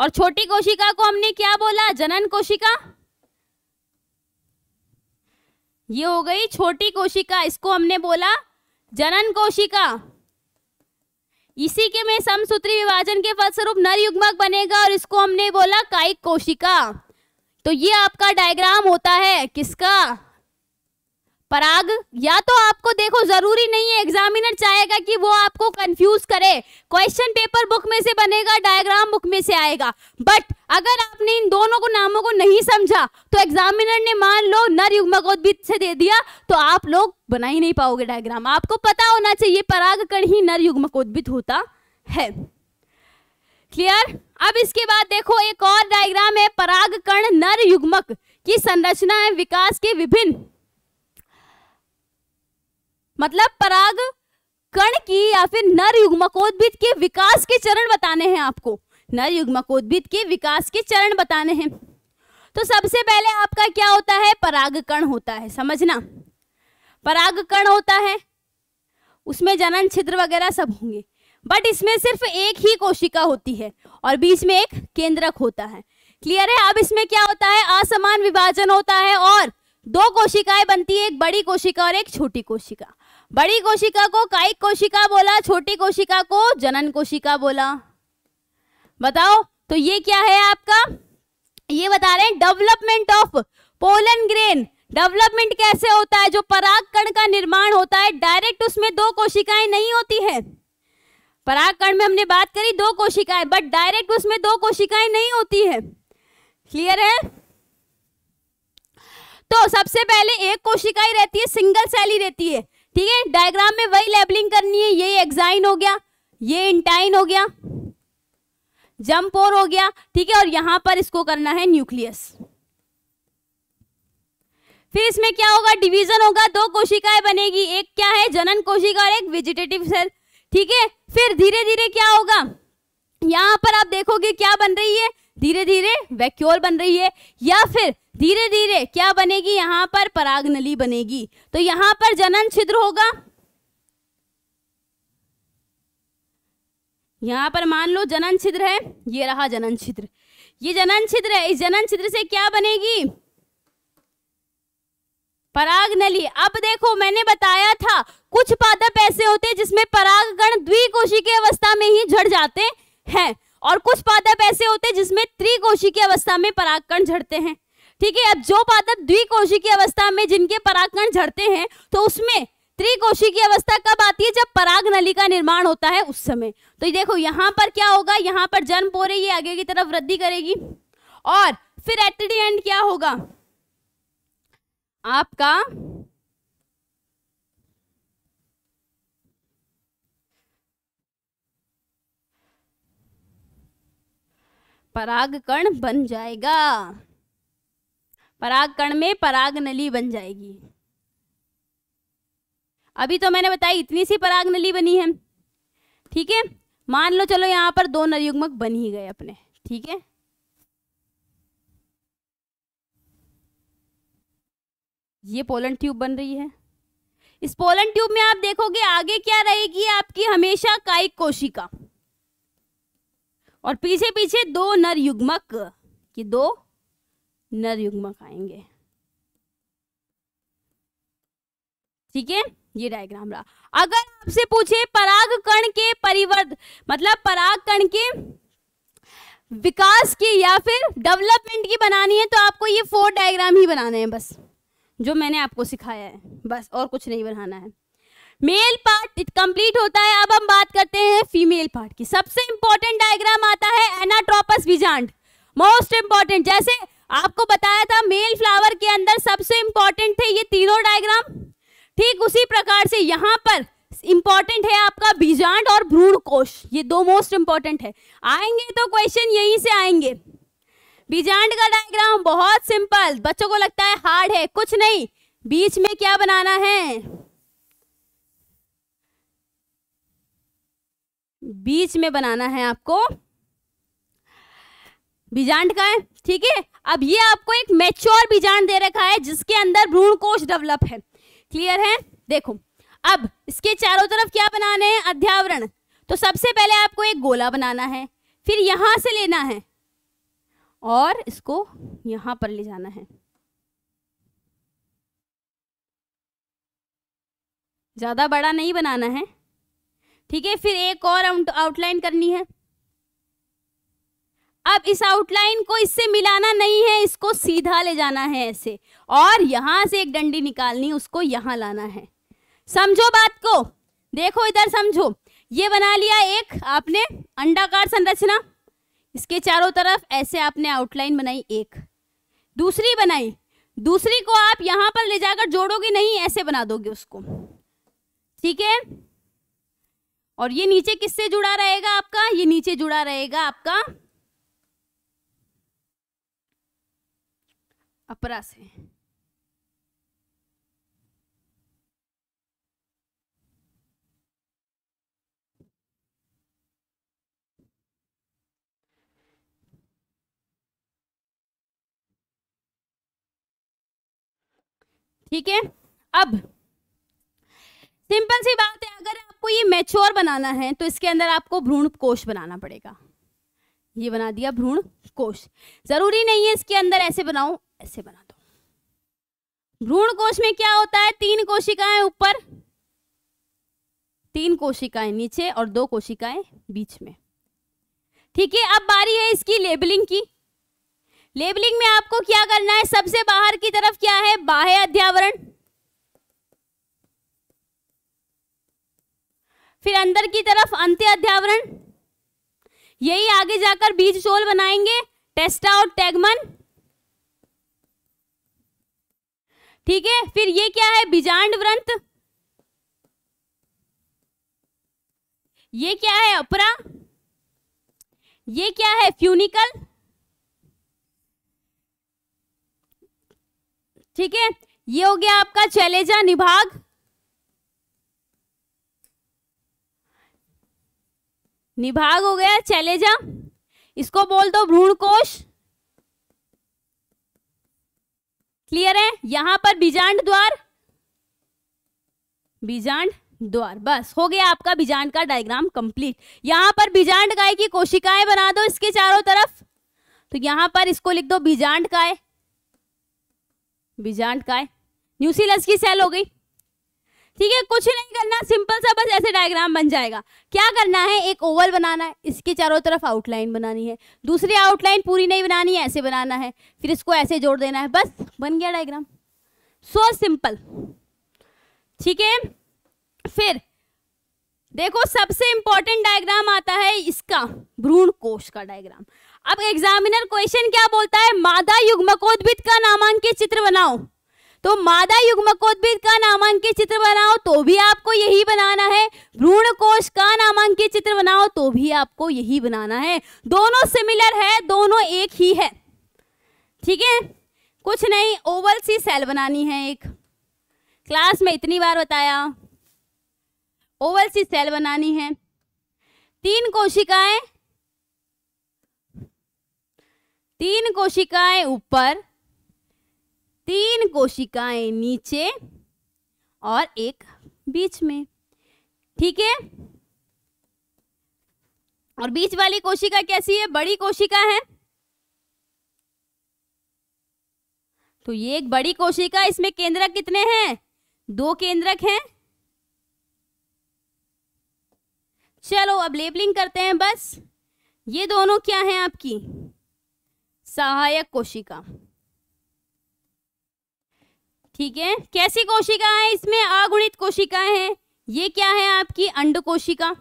और छोटी कोशिका को हमने क्या बोला? जनन कोशिका। ये हो गई छोटी कोशिका, इसको हमने बोला जनन कोशिका। इसी के में समसूत्री विभाजन के फलस्वरूप नर युग्मक बनेगा और इसको हमने बोला कायिक कोशिका। तो ये आपका डायग्राम होता है किसका? पराग। या तो आपको देखो, जरूरी नहीं है एग्जामिनर चाहेगा कि वो आपको कंफ्यूज करे, क्वेश्चन पेपर बुक में से बनेगा, डायग्राम बुक में से आएगा। बट अगर आपने इन दोनों को नामों को नहीं समझा तो एग्जामिनर ने मान लो नर युग्मकोद्भिद से दे दिया, तो आप लोग बना ही नहीं पाओगे डायग्राम। आपको पता होना चाहिए परागकण ही नर युग्मकोद्भिद होता है। क्लियर? अब इसके बाद देखो एक और डायग्राम है परागकण नर युग्मक की संरचना है, विकास के विभिन्न, मतलब पराग कण की या फिर नर युग्मकोद्भिद के विकास के चरण बताने हैं आपको, नर युग्मकोद्भिद के विकास के चरण बताने हैं। तो सबसे पहले आपका क्या होता है? परागकण होता है, समझना, परागकण होता है, उसमें जनन छिद्र वगैरह सब होंगे, बट इसमें सिर्फ एक ही कोशिका होती है और बीच में एक केंद्रक होता है। क्लियर है? अब इसमें क्या होता है? असमान विभाजन होता है और दो कोशिकाएं बनती है, एक बड़ी कोशिका और एक छोटी कोशिका। बड़ी कोशिका को कायिक कोशिका बोला, छोटी कोशिका को जनन कोशिका बोला। बताओ, तो ये क्या है आपका? ये बता रहे हैं development of pollen grain. Development कैसे होता है? जो परागकण का निर्माण होता है डायरेक्ट, उसमें दो कोशिकाएं नहीं होती है। परागकण में हमने बात करी दो कोशिकाएं, बट डायरेक्ट उसमें दो कोशिकाएं नहीं होती है। क्लियर है? तो सबसे पहले एक कोशिका ही रहती है, सिंगल सेल ही रहती है। ठीक है, डायग्राम में वही लेबलिंग करनी है, ये एक्साइन हो गया, ये इंटाइन हो गया, जम्पोर हो गया। ठीक है, और यहां पर इसको करना है न्यूक्लियस। फिर इसमें क्या होगा? डिवीजन होगा, दो कोशिकाएं बनेगी, एक क्या है? जनन कोशिका और एक वेजिटेटिव सेल। ठीक है, फिर धीरे धीरे क्या होगा? यहां पर आप देखोगे क्या बन रही है, धीरे धीरे वैक्यूल बन रही है, या फिर धीरे धीरे क्या बनेगी? यहां पर पराग नली बनेगी। तो यहां पर जनन छिद्र होगा, यहां पर मान लो जनन छिद्र है, ये रहा जनन छिद्र, ये जनन छिद्र है, इस जनन छिद्र से क्या बनेगी? पराग नली। अब देखो, मैंने बताया था कुछ पादप ऐसे होते हैं जिसमें परागकण द्विकोशिकीय अवस्था में ही झड़ जाते हैं, और कुछ पादप ऐसे होते हैं जिसमें त्रिकोशिकीय अवस्था में परागकण झड़ते हैं। ठीक है, अब जो पादप द्विकोशिकीय अवस्था में जिनके परागकण झड़ते हैं, तो उसमें त्रिकोशी की अवस्था कब आती है? जब पराग नली का निर्माण होता है उस समय। तो ये देखो यहाँ पर क्या होगा, यहाँ पर जन्म हो रही है, आगे की तरफ वृद्धि करेगी और फिर एट द एंड क्या होगा आपका, परागकण बन जाएगा। परागकण में परागनली बन जाएगी। अभी तो मैंने बताई इतनी सी परागनली बनी है, ठीक है। मान लो चलो यहां पर दो नरयुग्मक बन ही गए अपने, ठीक है। ये पोलन ट्यूब बन रही है। इस पोलन ट्यूब में आप देखोगे आगे क्या रहेगी आपकी, हमेशा कायिक कोशिका, और पीछे पीछे दो नर युग्मक, कि दो नर युग्मक आएंगे, ठीक है। ये डायग्राम रहा। अगर आपसे पूछे पराग कण के परिवर्धन, मतलब पराग कण के विकास की या फिर डेवलपमेंट की बनानी है, तो आपको ये 4 डायग्राम ही बनाने हैं बस, जो मैंने आपको सिखाया है बस, और कुछ नहीं बनाना है। मेल पार्ट कंप्लीट होता है। अब हम बात करते हैं फीमेल पार्ट की। सबसे इंपॉर्टेंट डायग्राम आता है एनाट्रोपस बीजांड, मोस्ट इंपॉर्टेंट। जैसे आपको बताया था मेल फ्लावर के अंदर सबसे इंपॉर्टेंट थे ये तीनों डायग्राम, ठीक उसी प्रकार से यहाँ पर इंपॉर्टेंट है आपका बीजांड और भ्रूण कोश, ये दो मोस्ट इंपॉर्टेंट है। आएंगे तो क्वेश्चन यहीं से आएंगे। बीजांड का डायग्राम बहुत सिंपल, बच्चों को लगता है हार्ड है, कुछ नहीं, बीच में क्या बनाना है, बीच में बनाना है आपको बीजांड का, ठीक है। अब ये आपको एक मैच्योर बीजांड दे रखा है जिसके अंदर भ्रूण कोश डेवलप है, क्लियर है। देखो अब इसके चारों तरफ क्या बनाने हैं, अध्यावरण। तो सबसे पहले आपको एक गोला बनाना है, फिर यहां से लेना है और इसको यहां पर ले जाना है। ज्यादा बड़ा नहीं बनाना है, ठीक है। फिर एक और आउटलाइन करनी है। अब इस आउटलाइन को इससे मिलाना नहीं है, इसको सीधा ले जाना है ऐसे, और यहां से एक डंडी निकालनी, उसको यहां लाना है। समझो बात को, देखो इधर समझो। ये बना लिया एक आपने अंडाकार संरचना, इसके चारों तरफ ऐसे आपने आउटलाइन बनाई एक, दूसरी बनाई, दूसरी को आप यहां पर ले जाकर जोड़ोगे नहीं, ऐसे बना दोगे उसको, ठीक है। और ये नीचे किससे जुड़ा रहेगा आपका, ये नीचे जुड़ा रहेगा आपका अपरा से, ठीक है। अब सिंपल सी बात है, अगर आपको ये मैच्योर बनाना है तो इसके अंदर आपको भ्रूण कोश बनाना पड़ेगा। ये बना दिया भ्रूण कोश, जरूरी नहीं है इसके अंदर ऐसे बनाओ, ऐसे बना दो। भ्रूण कोश में क्या होता है, 3 कोशिकाएं ऊपर, 3 कोशिकाएं नीचे और 2 कोशिकाएं बीच में, ठीक है। अब बारी है इसकी लेबलिंग की। लेबलिंग में आपको क्या करना है, सबसे बाहर की तरफ क्या है, बाह्य अध्यावरण, फिर अंदर की तरफ अंत्य अध्यावरण, यही आगे जाकर बीज शोल बनाएंगे, टेस्टा और टैगमन, ठीक है। फिर ये क्या है, बीजांड वृंत, ये क्या है अपरा, ये क्या है फ्यूनिकल, ठीक है। ये हो गया आपका चैलेजा निभाग, निभाग हो गया चैलेजा, इसको बोल दो भ्रूण कोश, क्लियर है। यहां पर बीजांड द्वार, बीजांड द्वार, बस हो गया आपका बीजांड का डायग्राम कंप्लीट। यहां पर बीजांड काय की कोशिकाएं बना दो इसके चारों तरफ, तो यहां पर इसको लिख दो बीजांड काय, बीजांड काय, न्यूसीलस की सेल हो गई, ठीक है। कुछ नहीं करना, सिंपल सा बस ऐसे डायग्राम बन जाएगा। क्या करना है, एक ओवल बनाना है, इसके चारों तरफ आउटलाइन बनानी है, दूसरी आउटलाइन पूरी नहीं बनानी है, ऐसे बनाना है, फिर इसको ऐसे जोड़ देना है, बस बन गया डायग्राम। सो सिंपल, ठीक है। फिर देखो सबसे इंपॉर्टेंट डायग्राम आता है इसका भ्रूण कोश का डायग्राम। अब एग्जामिनर क्वेश्चन क्या बोलता है, मादा युग्मकोद्भिद का नामांकित चित्र बनाओ, तो मादा युग्मकोद्भिद का नामांकित चित्र बनाओ तो भी आपको यही बनाना है, भ्रूण कोश का नामांकित चित्र बनाओ तो भी आपको यही बनाना है। दोनों सिमिलर है, दोनों एक ही है, ठीक है, कुछ नहीं, ओवल सी सेल बनानी है एक, क्लास में इतनी बार बताया, ओवल सी सेल बनानी है, 3 कोशिकाएं ऊपर, 3 कोशिकाएं नीचे और एक बीच में, ठीक है। और बीच वाली कोशिका कैसी है, बड़ी कोशिका है, तो ये एक बड़ी कोशिका, इसमें केंद्रक कितने हैं, 2 केंद्रक हैं। चलो अब लेबलिंग करते हैं बस, ये दोनों क्या हैं आपकी सहायक कोशिका, ठीक है। कैसी कोशिका है, इसमें अगुणित कोशिकाएं हैं, ये क्या है आपकी अंड कोशिका,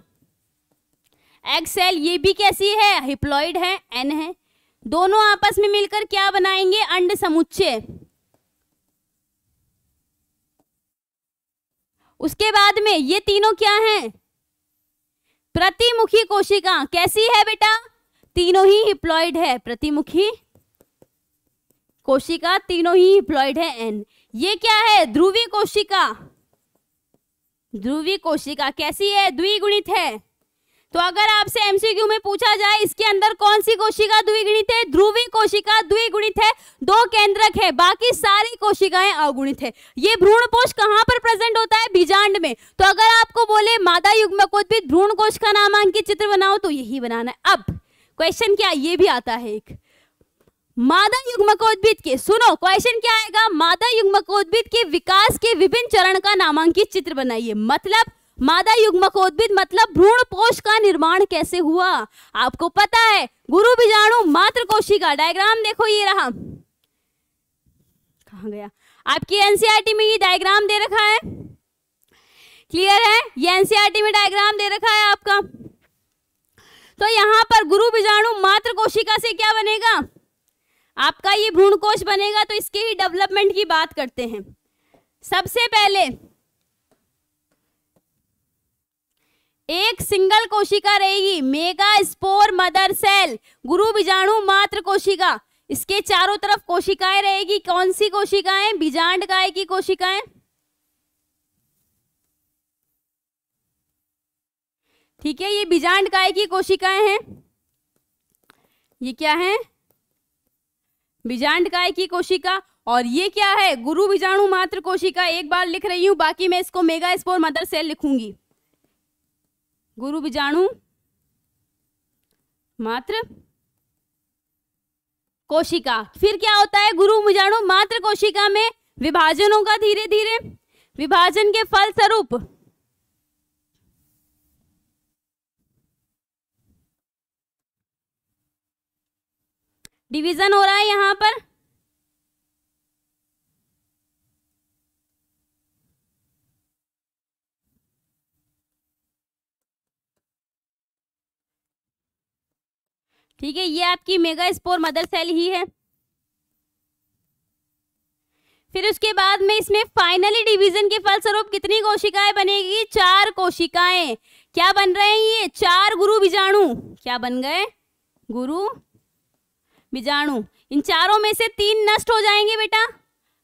एग सेल, ये भी कैसी है, हिप्लॉइड है, एन है, दोनों आपस में मिलकर क्या बनाएंगे, अंड समुच्चय। उसके बाद में ये तीनों क्या हैं, प्रतिमुखी कोशिका, कैसी है बेटा, तीनों ही हिप्लॉइड है, प्रतिमुखी कोशिका तीनों ही हिप्लॉइड है, एन। ये क्या है, ध्रुवीय कोशिका, ध्रुवीय कोशिका कैसी है, द्विगुणित है। तो अगर आपसे एमसीक्यू में पूछा जाए इसके अंदर कौन सी कोशिका द्विगुणित है, ध्रुवीय कोशिका द्विगुणित है, 2 केंद्रक है, बाकी सारी कोशिकाएं अगुणित है। ये भ्रूण कोश कहां पर प्रेजेंट होता है, बीजांड में, तो अगर आपको बोले मादा युग्मकोद्भिद भ्रूण कोश का नामांकित चित्र बनाओ तो यही बनाना है। अब क्वेश्चन क्या, ये भी आता है एक, मादा युग्मकोद्भिद के, सुनो क्वेश्चन क्या आएगा, मादा युग्मकोद्भिद के विकास के विभिन्न चरण का नामांकित चित्र बनाइए। मतलब मादा युग्मकोद्भिद मतलब भ्रूण कोश का निर्माण कैसे हुआ, आपको पता है गुरु बीजाणु मातृ कोशिका, डायग्राम देखो ये रहा, कहां गया, आपकी एनसीईआरटी में ये डायग्राम दे रखा है, क्लियर है, ये एनसीईआरटी में डायग्राम दे रखा है आपका। तो यहां पर गुरु बीजाणु मातृ कोशिका से क्या बनेगा, आपका ये भ्रूण कोश बनेगा। तो इसके ही डेवलपमेंट की बात करते हैं। सबसे पहले एक सिंगल कोशिका रहेगी, मेगा स्पोर मदर सेल, गुरु बीजाणु मातृ कोशिका, इसके चारों तरफ कोशिकाएं रहेगी, कौन सी कोशिकाएं, बीजांड काय की कोशिकाएं, ठीक है, ये बीजांड काय की कोशिकाएं हैं, ये क्या है, बीजांड काय की कोशिका, और ये क्या है, गुरु बीजाणु मातृ कोशिका, एक बार लिख रही हूं, बाकी मैं इसको मेगा स्पोर मदर सेल लिखूंगी, गुरु बीजाणु मातृ कोशिका। फिर क्या होता है, गुरु बीजाणु मातृ कोशिका में विभाजन होगा, धीरे धीरे विभाजन के फलस्वरूप डिवीजन हो रहा है, यहां पर ठीक है, ये आपकी मेगा स्पोर मदर सेल ही है। फिर उसके बाद में इसमें फाइनली डिवीजन के फलस्वरूप कितनी कोशिकाएं बनेगी, 4 कोशिकाएं, क्या बन रहे हैं ये, 4 गुरु बीजाणु, क्या बन गए, गुरु बीजाणु। इन चारों में से 3 नष्ट हो जाएंगे बेटा,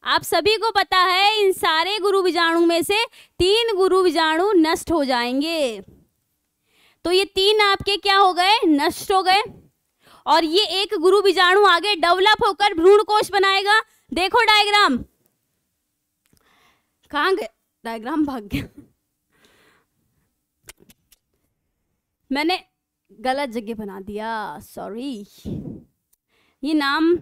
आप सभी को पता है, इन सारे गुरु बीजाणु में से 3 गुरु बीजाणु नष्ट हो जाएंगे। तो ये 3 आपके क्या हो गए, नष्ट हो गए, और ये एक गुरु बीजाणु आगे डेवलप होकर भ्रूण कोश बनाएगा। देखो डायग्राम, कहां गए, डायग्राम भाग गया, मैंने गलत जगह बना दिया, सॉरी, ये नाम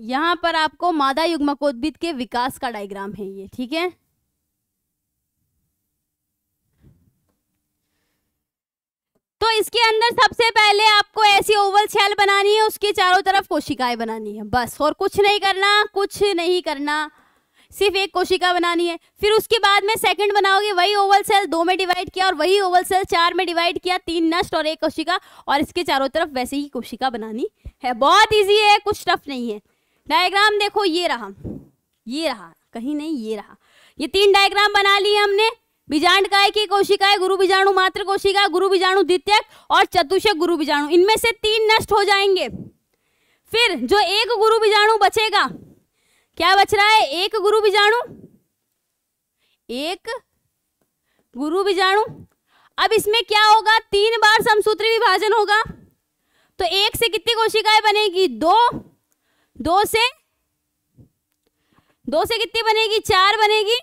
यहां पर आपको मादा युग्मकोद्भिद के विकास का डायग्राम है ये, ठीक है। तो इसके अंदर सबसे पहले आपको ऐसी ओवल शेल बनानी है, उसकी चारों तरफ कोशिकाएं बनानी है, बस और कुछ नहीं करना, कुछ नहीं करना, सिर्फ एक कोशिका बनानी है। फिर उसके बाद में सेकंड बनाओगे, वही ओवल सेल 2 में डिवाइड किया और वही ओवल सेल 4 में डिवाइड किया, 3 नष्ट और 1 कोशिका, और इसके चारों तरफ वैसे ही कोशिका बनानी है। बहुत इजी है, कुछ टफ नहीं है। डायग्राम देखो, ये रहा, ये रहा, कहीं नहीं ये रहा, ये 3 डायग्राम बना लिए हमने। बीजांड काय की कोशिकाएं, गुरु बीजाणु मात्र कोशिका, गुरु बीजाणु द्वितीयक और चतुष्क गुरु बीजाणु, इनमें से 3 नष्ट हो जाएंगे। फिर जो एक गुरु बीजाणु बचेगा, क्या बच रहा है, एक गुरु बीजाणु, एक गुरु बीजाणु। अब इसमें क्या होगा, 3 बार समसूत्री विभाजन होगा, तो 1 से कितनी कोशिकाएं बनेगी, 2, 2 से कितनी बनेगी, 4 बनेगी,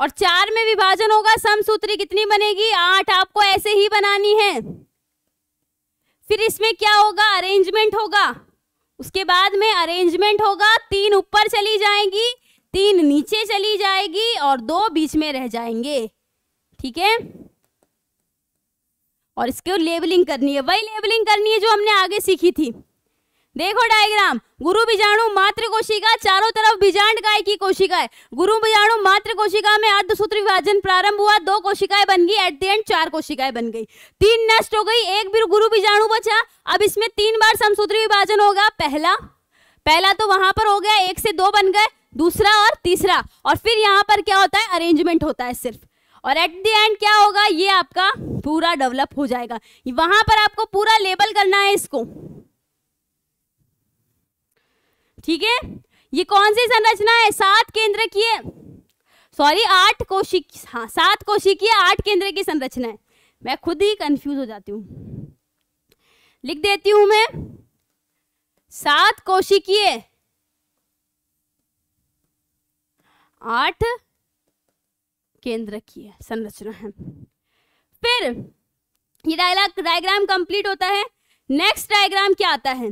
और 4 में विभाजन होगा, समसूत्री कितनी बनेगी, 8। आपको ऐसे ही बनानी है। फिर इसमें क्या होगा, अरेंजमेंट होगा, उसके बाद में अरेंजमेंट होगा, 3 ऊपर चली जाएंगी, 3 नीचे चली जाएगी और 2 बीच में रह जाएंगे, ठीक है। और इसको लेबलिंग करनी है, वही लेबलिंग करनी है जो हमने आगे सीखी थी। देखो डायग्राम, गुरु बीजाणु मात्र कोशिका, चारों तरफ बीजांड काय की कोशिका है। गुरु बीजाणु मात्र कोशिका में अर्धसूत्र विभाजन प्रारंभ हुआ, 2 कोशिकाएं बन गई, एट द एंड 4 कोशिकाएं बन गई, 3 नष्ट हो गई, 1 भी गुरु बीजाणु बचा। अब इसमें 3 बार समसूत्री विभाजन होगा, पहला तो वहां पर हो गया, 1 से 2 बन गए, दूसरा और तीसरा, और फिर यहाँ पर क्या होता है, अरेंजमेंट होता है सिर्फ, और एट द एंड क्या होगा, ये आपका पूरा डेवलप हो जाएगा। वहां पर आपको पूरा लेबल करना है इसको, ठीक है। ये कौन सी संरचना है, 7 कोशिकीय 8 केंद्र की संरचना है। मैं खुद ही कंफ्यूज हो जाती हूँ, लिख देती हूं मैं, 7 कोशिकीय 8 केंद्र की संरचना है। फिर ये डायग्राम कंप्लीट होता है। नेक्स्ट डायग्राम क्या आता है,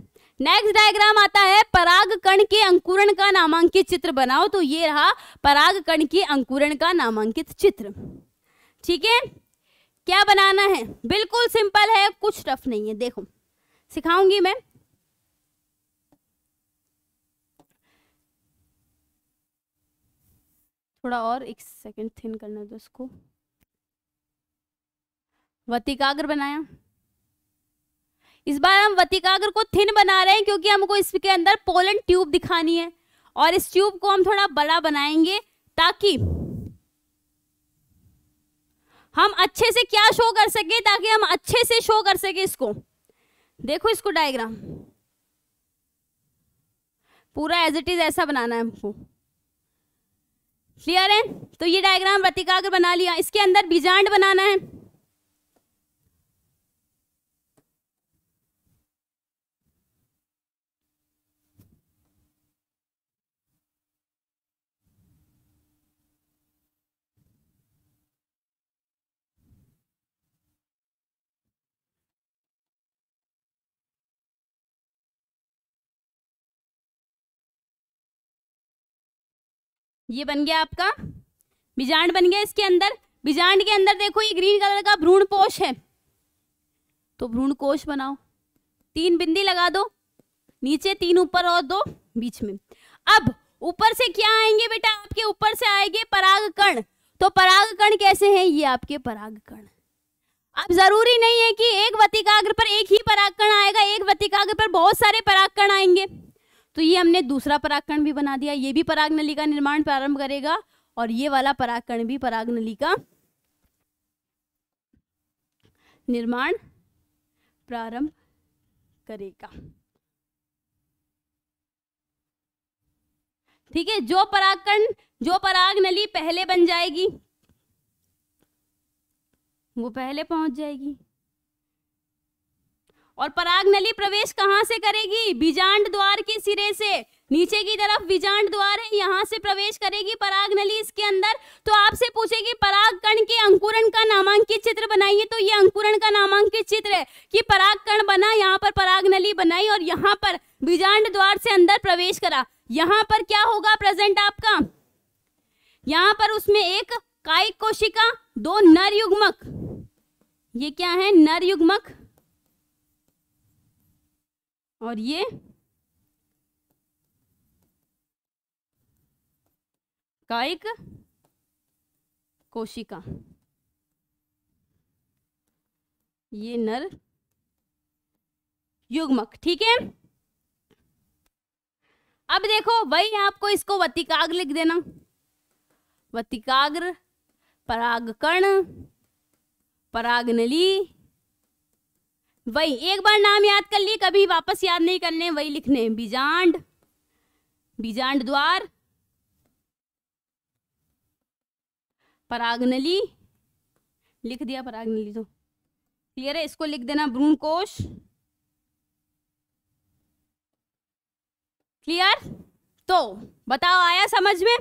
नेक्स्ट डायग्राम आता है परागकण के अंकुरण का नामांकित चित्र बनाओ। तो ये रहा परागकण के अंकुरण का नामांकित चित्र, ठीक है। क्या बनाना है, बिल्कुल सिंपल है, कुछ टफ नहीं है। देखो सिखाऊंगी मैं, थोड़ा और 1 सेकंड थिन करना दो इसको। वतिकाग्र बनाया, इस बार हम वतिकाग्र को थिन बना रहे हैं क्योंकि हमको इसके अंदर पोलन ट्यूब दिखानी है, और इस ट्यूब को हम थोड़ा बड़ा बनाएंगे ताकि हम अच्छे से क्या शो कर सके, ताकि हम अच्छे से शो कर सके इसको। देखो इसको डायग्राम पूरा एज इट इज ऐसा बनाना है हमको, क्लियर है। तो ये डायग्राम वतिकाग्र बना लिया, इसके अंदर बीजांड बनाना है। ये बन गया आपका बीजांड, बन गया इसके अंदर। बीजांड के अंदर देखो ये ग्रीन कलर का भ्रूण कोश है, तो भ्रूण कोश बनाओ, 3 बिंदी लगा दो, नीचे 3 ऊपर और 2 बीच में। अब ऊपर से क्या आएंगे बेटा, आपके ऊपर से आएंगे परागकण। तो परागकण कैसे हैं, ये आपके परागकण। अब जरूरी नहीं है कि एक वतिकाग्र पर एक ही परागकण आएगा, एक वतिकाग्र पर बहुत सारे परागकण आएंगे। तो ये हमने दूसरा परागकण भी बना दिया, ये भी परागनली का निर्माण प्रारंभ करेगा, और ये वाला परागकण भी परागनली का निर्माण प्रारंभ करेगा, ठीक है। जो परागनली पहले बन जाएगी वो पहले पहुंच जाएगी। और परागनली प्रवेश कहाँ से करेगी, बीजांड द्वार के सिरे से, नीचे की तरफ बीजांड द्वार है, यहाँ से प्रवेश करेगी परागनली इसके अंदर। तो आपसे पूछेगी परागकण के अंकुरण का नामांकित चित्र बनाइए, तो ये अंकुरण का नामांकित चित्र है कि परागकण बना, यहाँ पर परागनली बनाई और यहाँ पर बीजांड द्वार से अंदर प्रवेश करा। यहाँ पर क्या होगा प्रेजेंट आपका, यहाँ पर उसमें 1 कायिक कोशिका, 2 नर युग्मक, ये क्या है, नर युग्मक, और ये कायिक कोशिका, ये नर युग्मक। ठीक है, अब देखो भाई आपको इसको वतिकाग्र लिख देना, वतिकाग्र, परागकण, परागनली, वही एक बार नाम याद कर लिए, कभी वापस याद नहीं करने, वही लिखने, बीजांड, बीजांड द्वार, परागनली, लिख दिया परागनली तो क्लियर है, इसको लिख देना भ्रूणकोश, क्लियर। तो बताओ आया समझ में,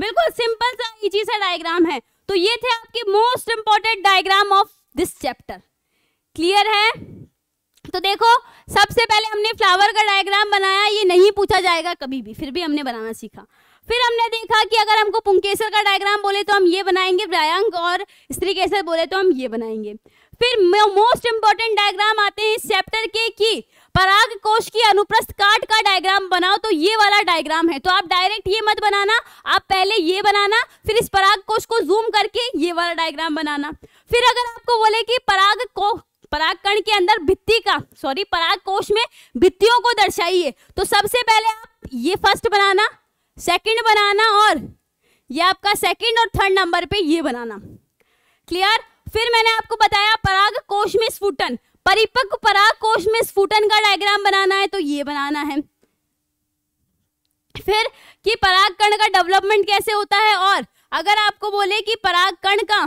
बिल्कुल सिंपल सा इजी सा डायग्राम है। तो ये थे आपके most important diagram of this chapter, clear है। तो देखो सबसे पहले हमने फ्लावर का डायग्राम बनाया, ये नहीं पूछा जाएगा कभी भी, फिर भी हमने बनाना सीखा। फिर हमने देखा कि अगर हमको पुंकेसर का डायग्राम बोले तो हम ये बनाएंगे, व्रायांक और स्त्रीकेसर बोले तो हम ये बनाएंगे। फिर मोस्ट इंपॉर्टेंट डायग्राम आते हैं इस चैप्टर के कि परागकोश की अनुप्रस्थ काट का डायग्राम बनाओ, तो ये वाला डायग्राम है। तो आप डायरेक्ट ये मत बनाना, आप पहले ये बनाना, फिर इस परागकोश को जूम करके ये वाला डायग्राम बनाना। फिर अगर आपको बोले कि परागकण के अंदर भित्ति का, सॉरी परागकोश में भित्तियों को दर्शाइए, तो सबसे पहले आप ये फर्स्ट बनाना, सेकंड बनाना, और ये आपका सेकंड और थर्ड नंबर पे ये बनाना, क्लियर। फिर मैंने आपको बताया परागकोश में स्फुटन, परिपक्व परागकोश में स्फुटन का डायग्राम बनाना है तो ये बनाना है। फिर कि परागकण का डेवलपमेंट कैसे होता है, और अगर आपको बोले कि परागकण का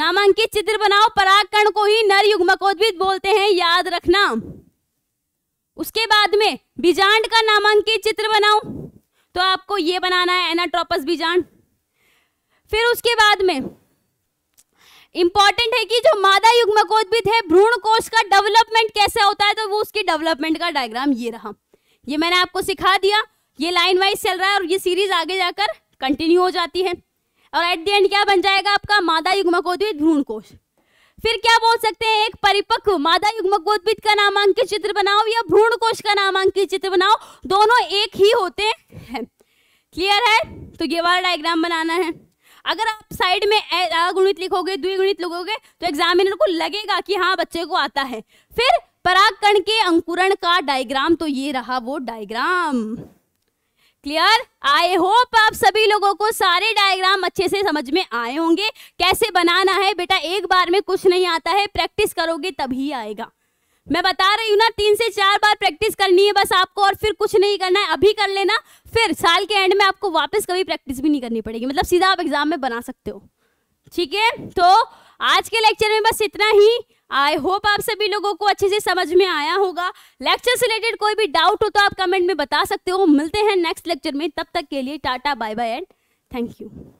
नामांकित चित्र बनाओ, परागकण को ही नर युग्मकोद्भिद बोलते हैं, याद रखना। उसके बाद में बीजांड का नामांकित चित्र बनाओ, तो आपको ये बनाना है, एनाट्रोपस बीजांड। फिर उसके बाद में इंपॉर्टेंट है कि जो मादा युग्मकोद्भिद है, भ्रूण कोश का डेवलपमेंट कैसे होता है, तो वो उसकी डेवलपमेंट का डायग्राम ये रहा, ये मैंने आपको सिखा दिया। ये लाइन वाइज चल रहा है और ये सीरीज आगे जाकर कंटिन्यू हो जाती है, और एट द एंड क्या बन जाएगा आपका, मादा युग्मकोद्भिद भ्रूण कोश। फिर क्या बोल सकते हैं, एक परिपक्व मादा युग्मकोद्भिद का नामांकित चित्र बनाओ या भ्रूण कोश का नामांकित चित्र बनाओ, दोनों एक ही होते हैं, क्लियर है। तो ये वाला डायग्राम बनाना है। अगर आप साइड में गुणित लिखोगे, द्विगुणित लिखोगे, तो एग्जामिनर को लगेगा कि हाँ बच्चे को आता है। फिर परागकण के अंकुरण का डायग्राम, तो ये रहा वो डायग्राम, क्लियर। आई होप आप सभी लोगों को सारे डायग्राम अच्छे से समझ में आए होंगे, कैसे बनाना है। बेटा एक बार में कुछ नहीं आता है, प्रैक्टिस करोगे तभी आएगा। मैं बता रही हूँ ना, 3 से 4 बार प्रैक्टिस करनी है बस आपको, और फिर कुछ नहीं करना है, अभी कर लेना। फिर साल के एंड में आपको वापस कभी प्रैक्टिस भी नहीं करनी पड़ेगी, मतलब सीधा आप एग्जाम में बना सकते हो, ठीक है। तो आज के लेक्चर में बस इतना ही। आई होप आप सभी लोगों को अच्छे से समझ में आया होगा। लेक्चर से रिलेटेड कोई भी डाउट हो तो आप कमेंट में बता सकते हो। मिलते हैं नेक्स्ट लेक्चर में, तब तक के लिए tata, bye bye and thank you.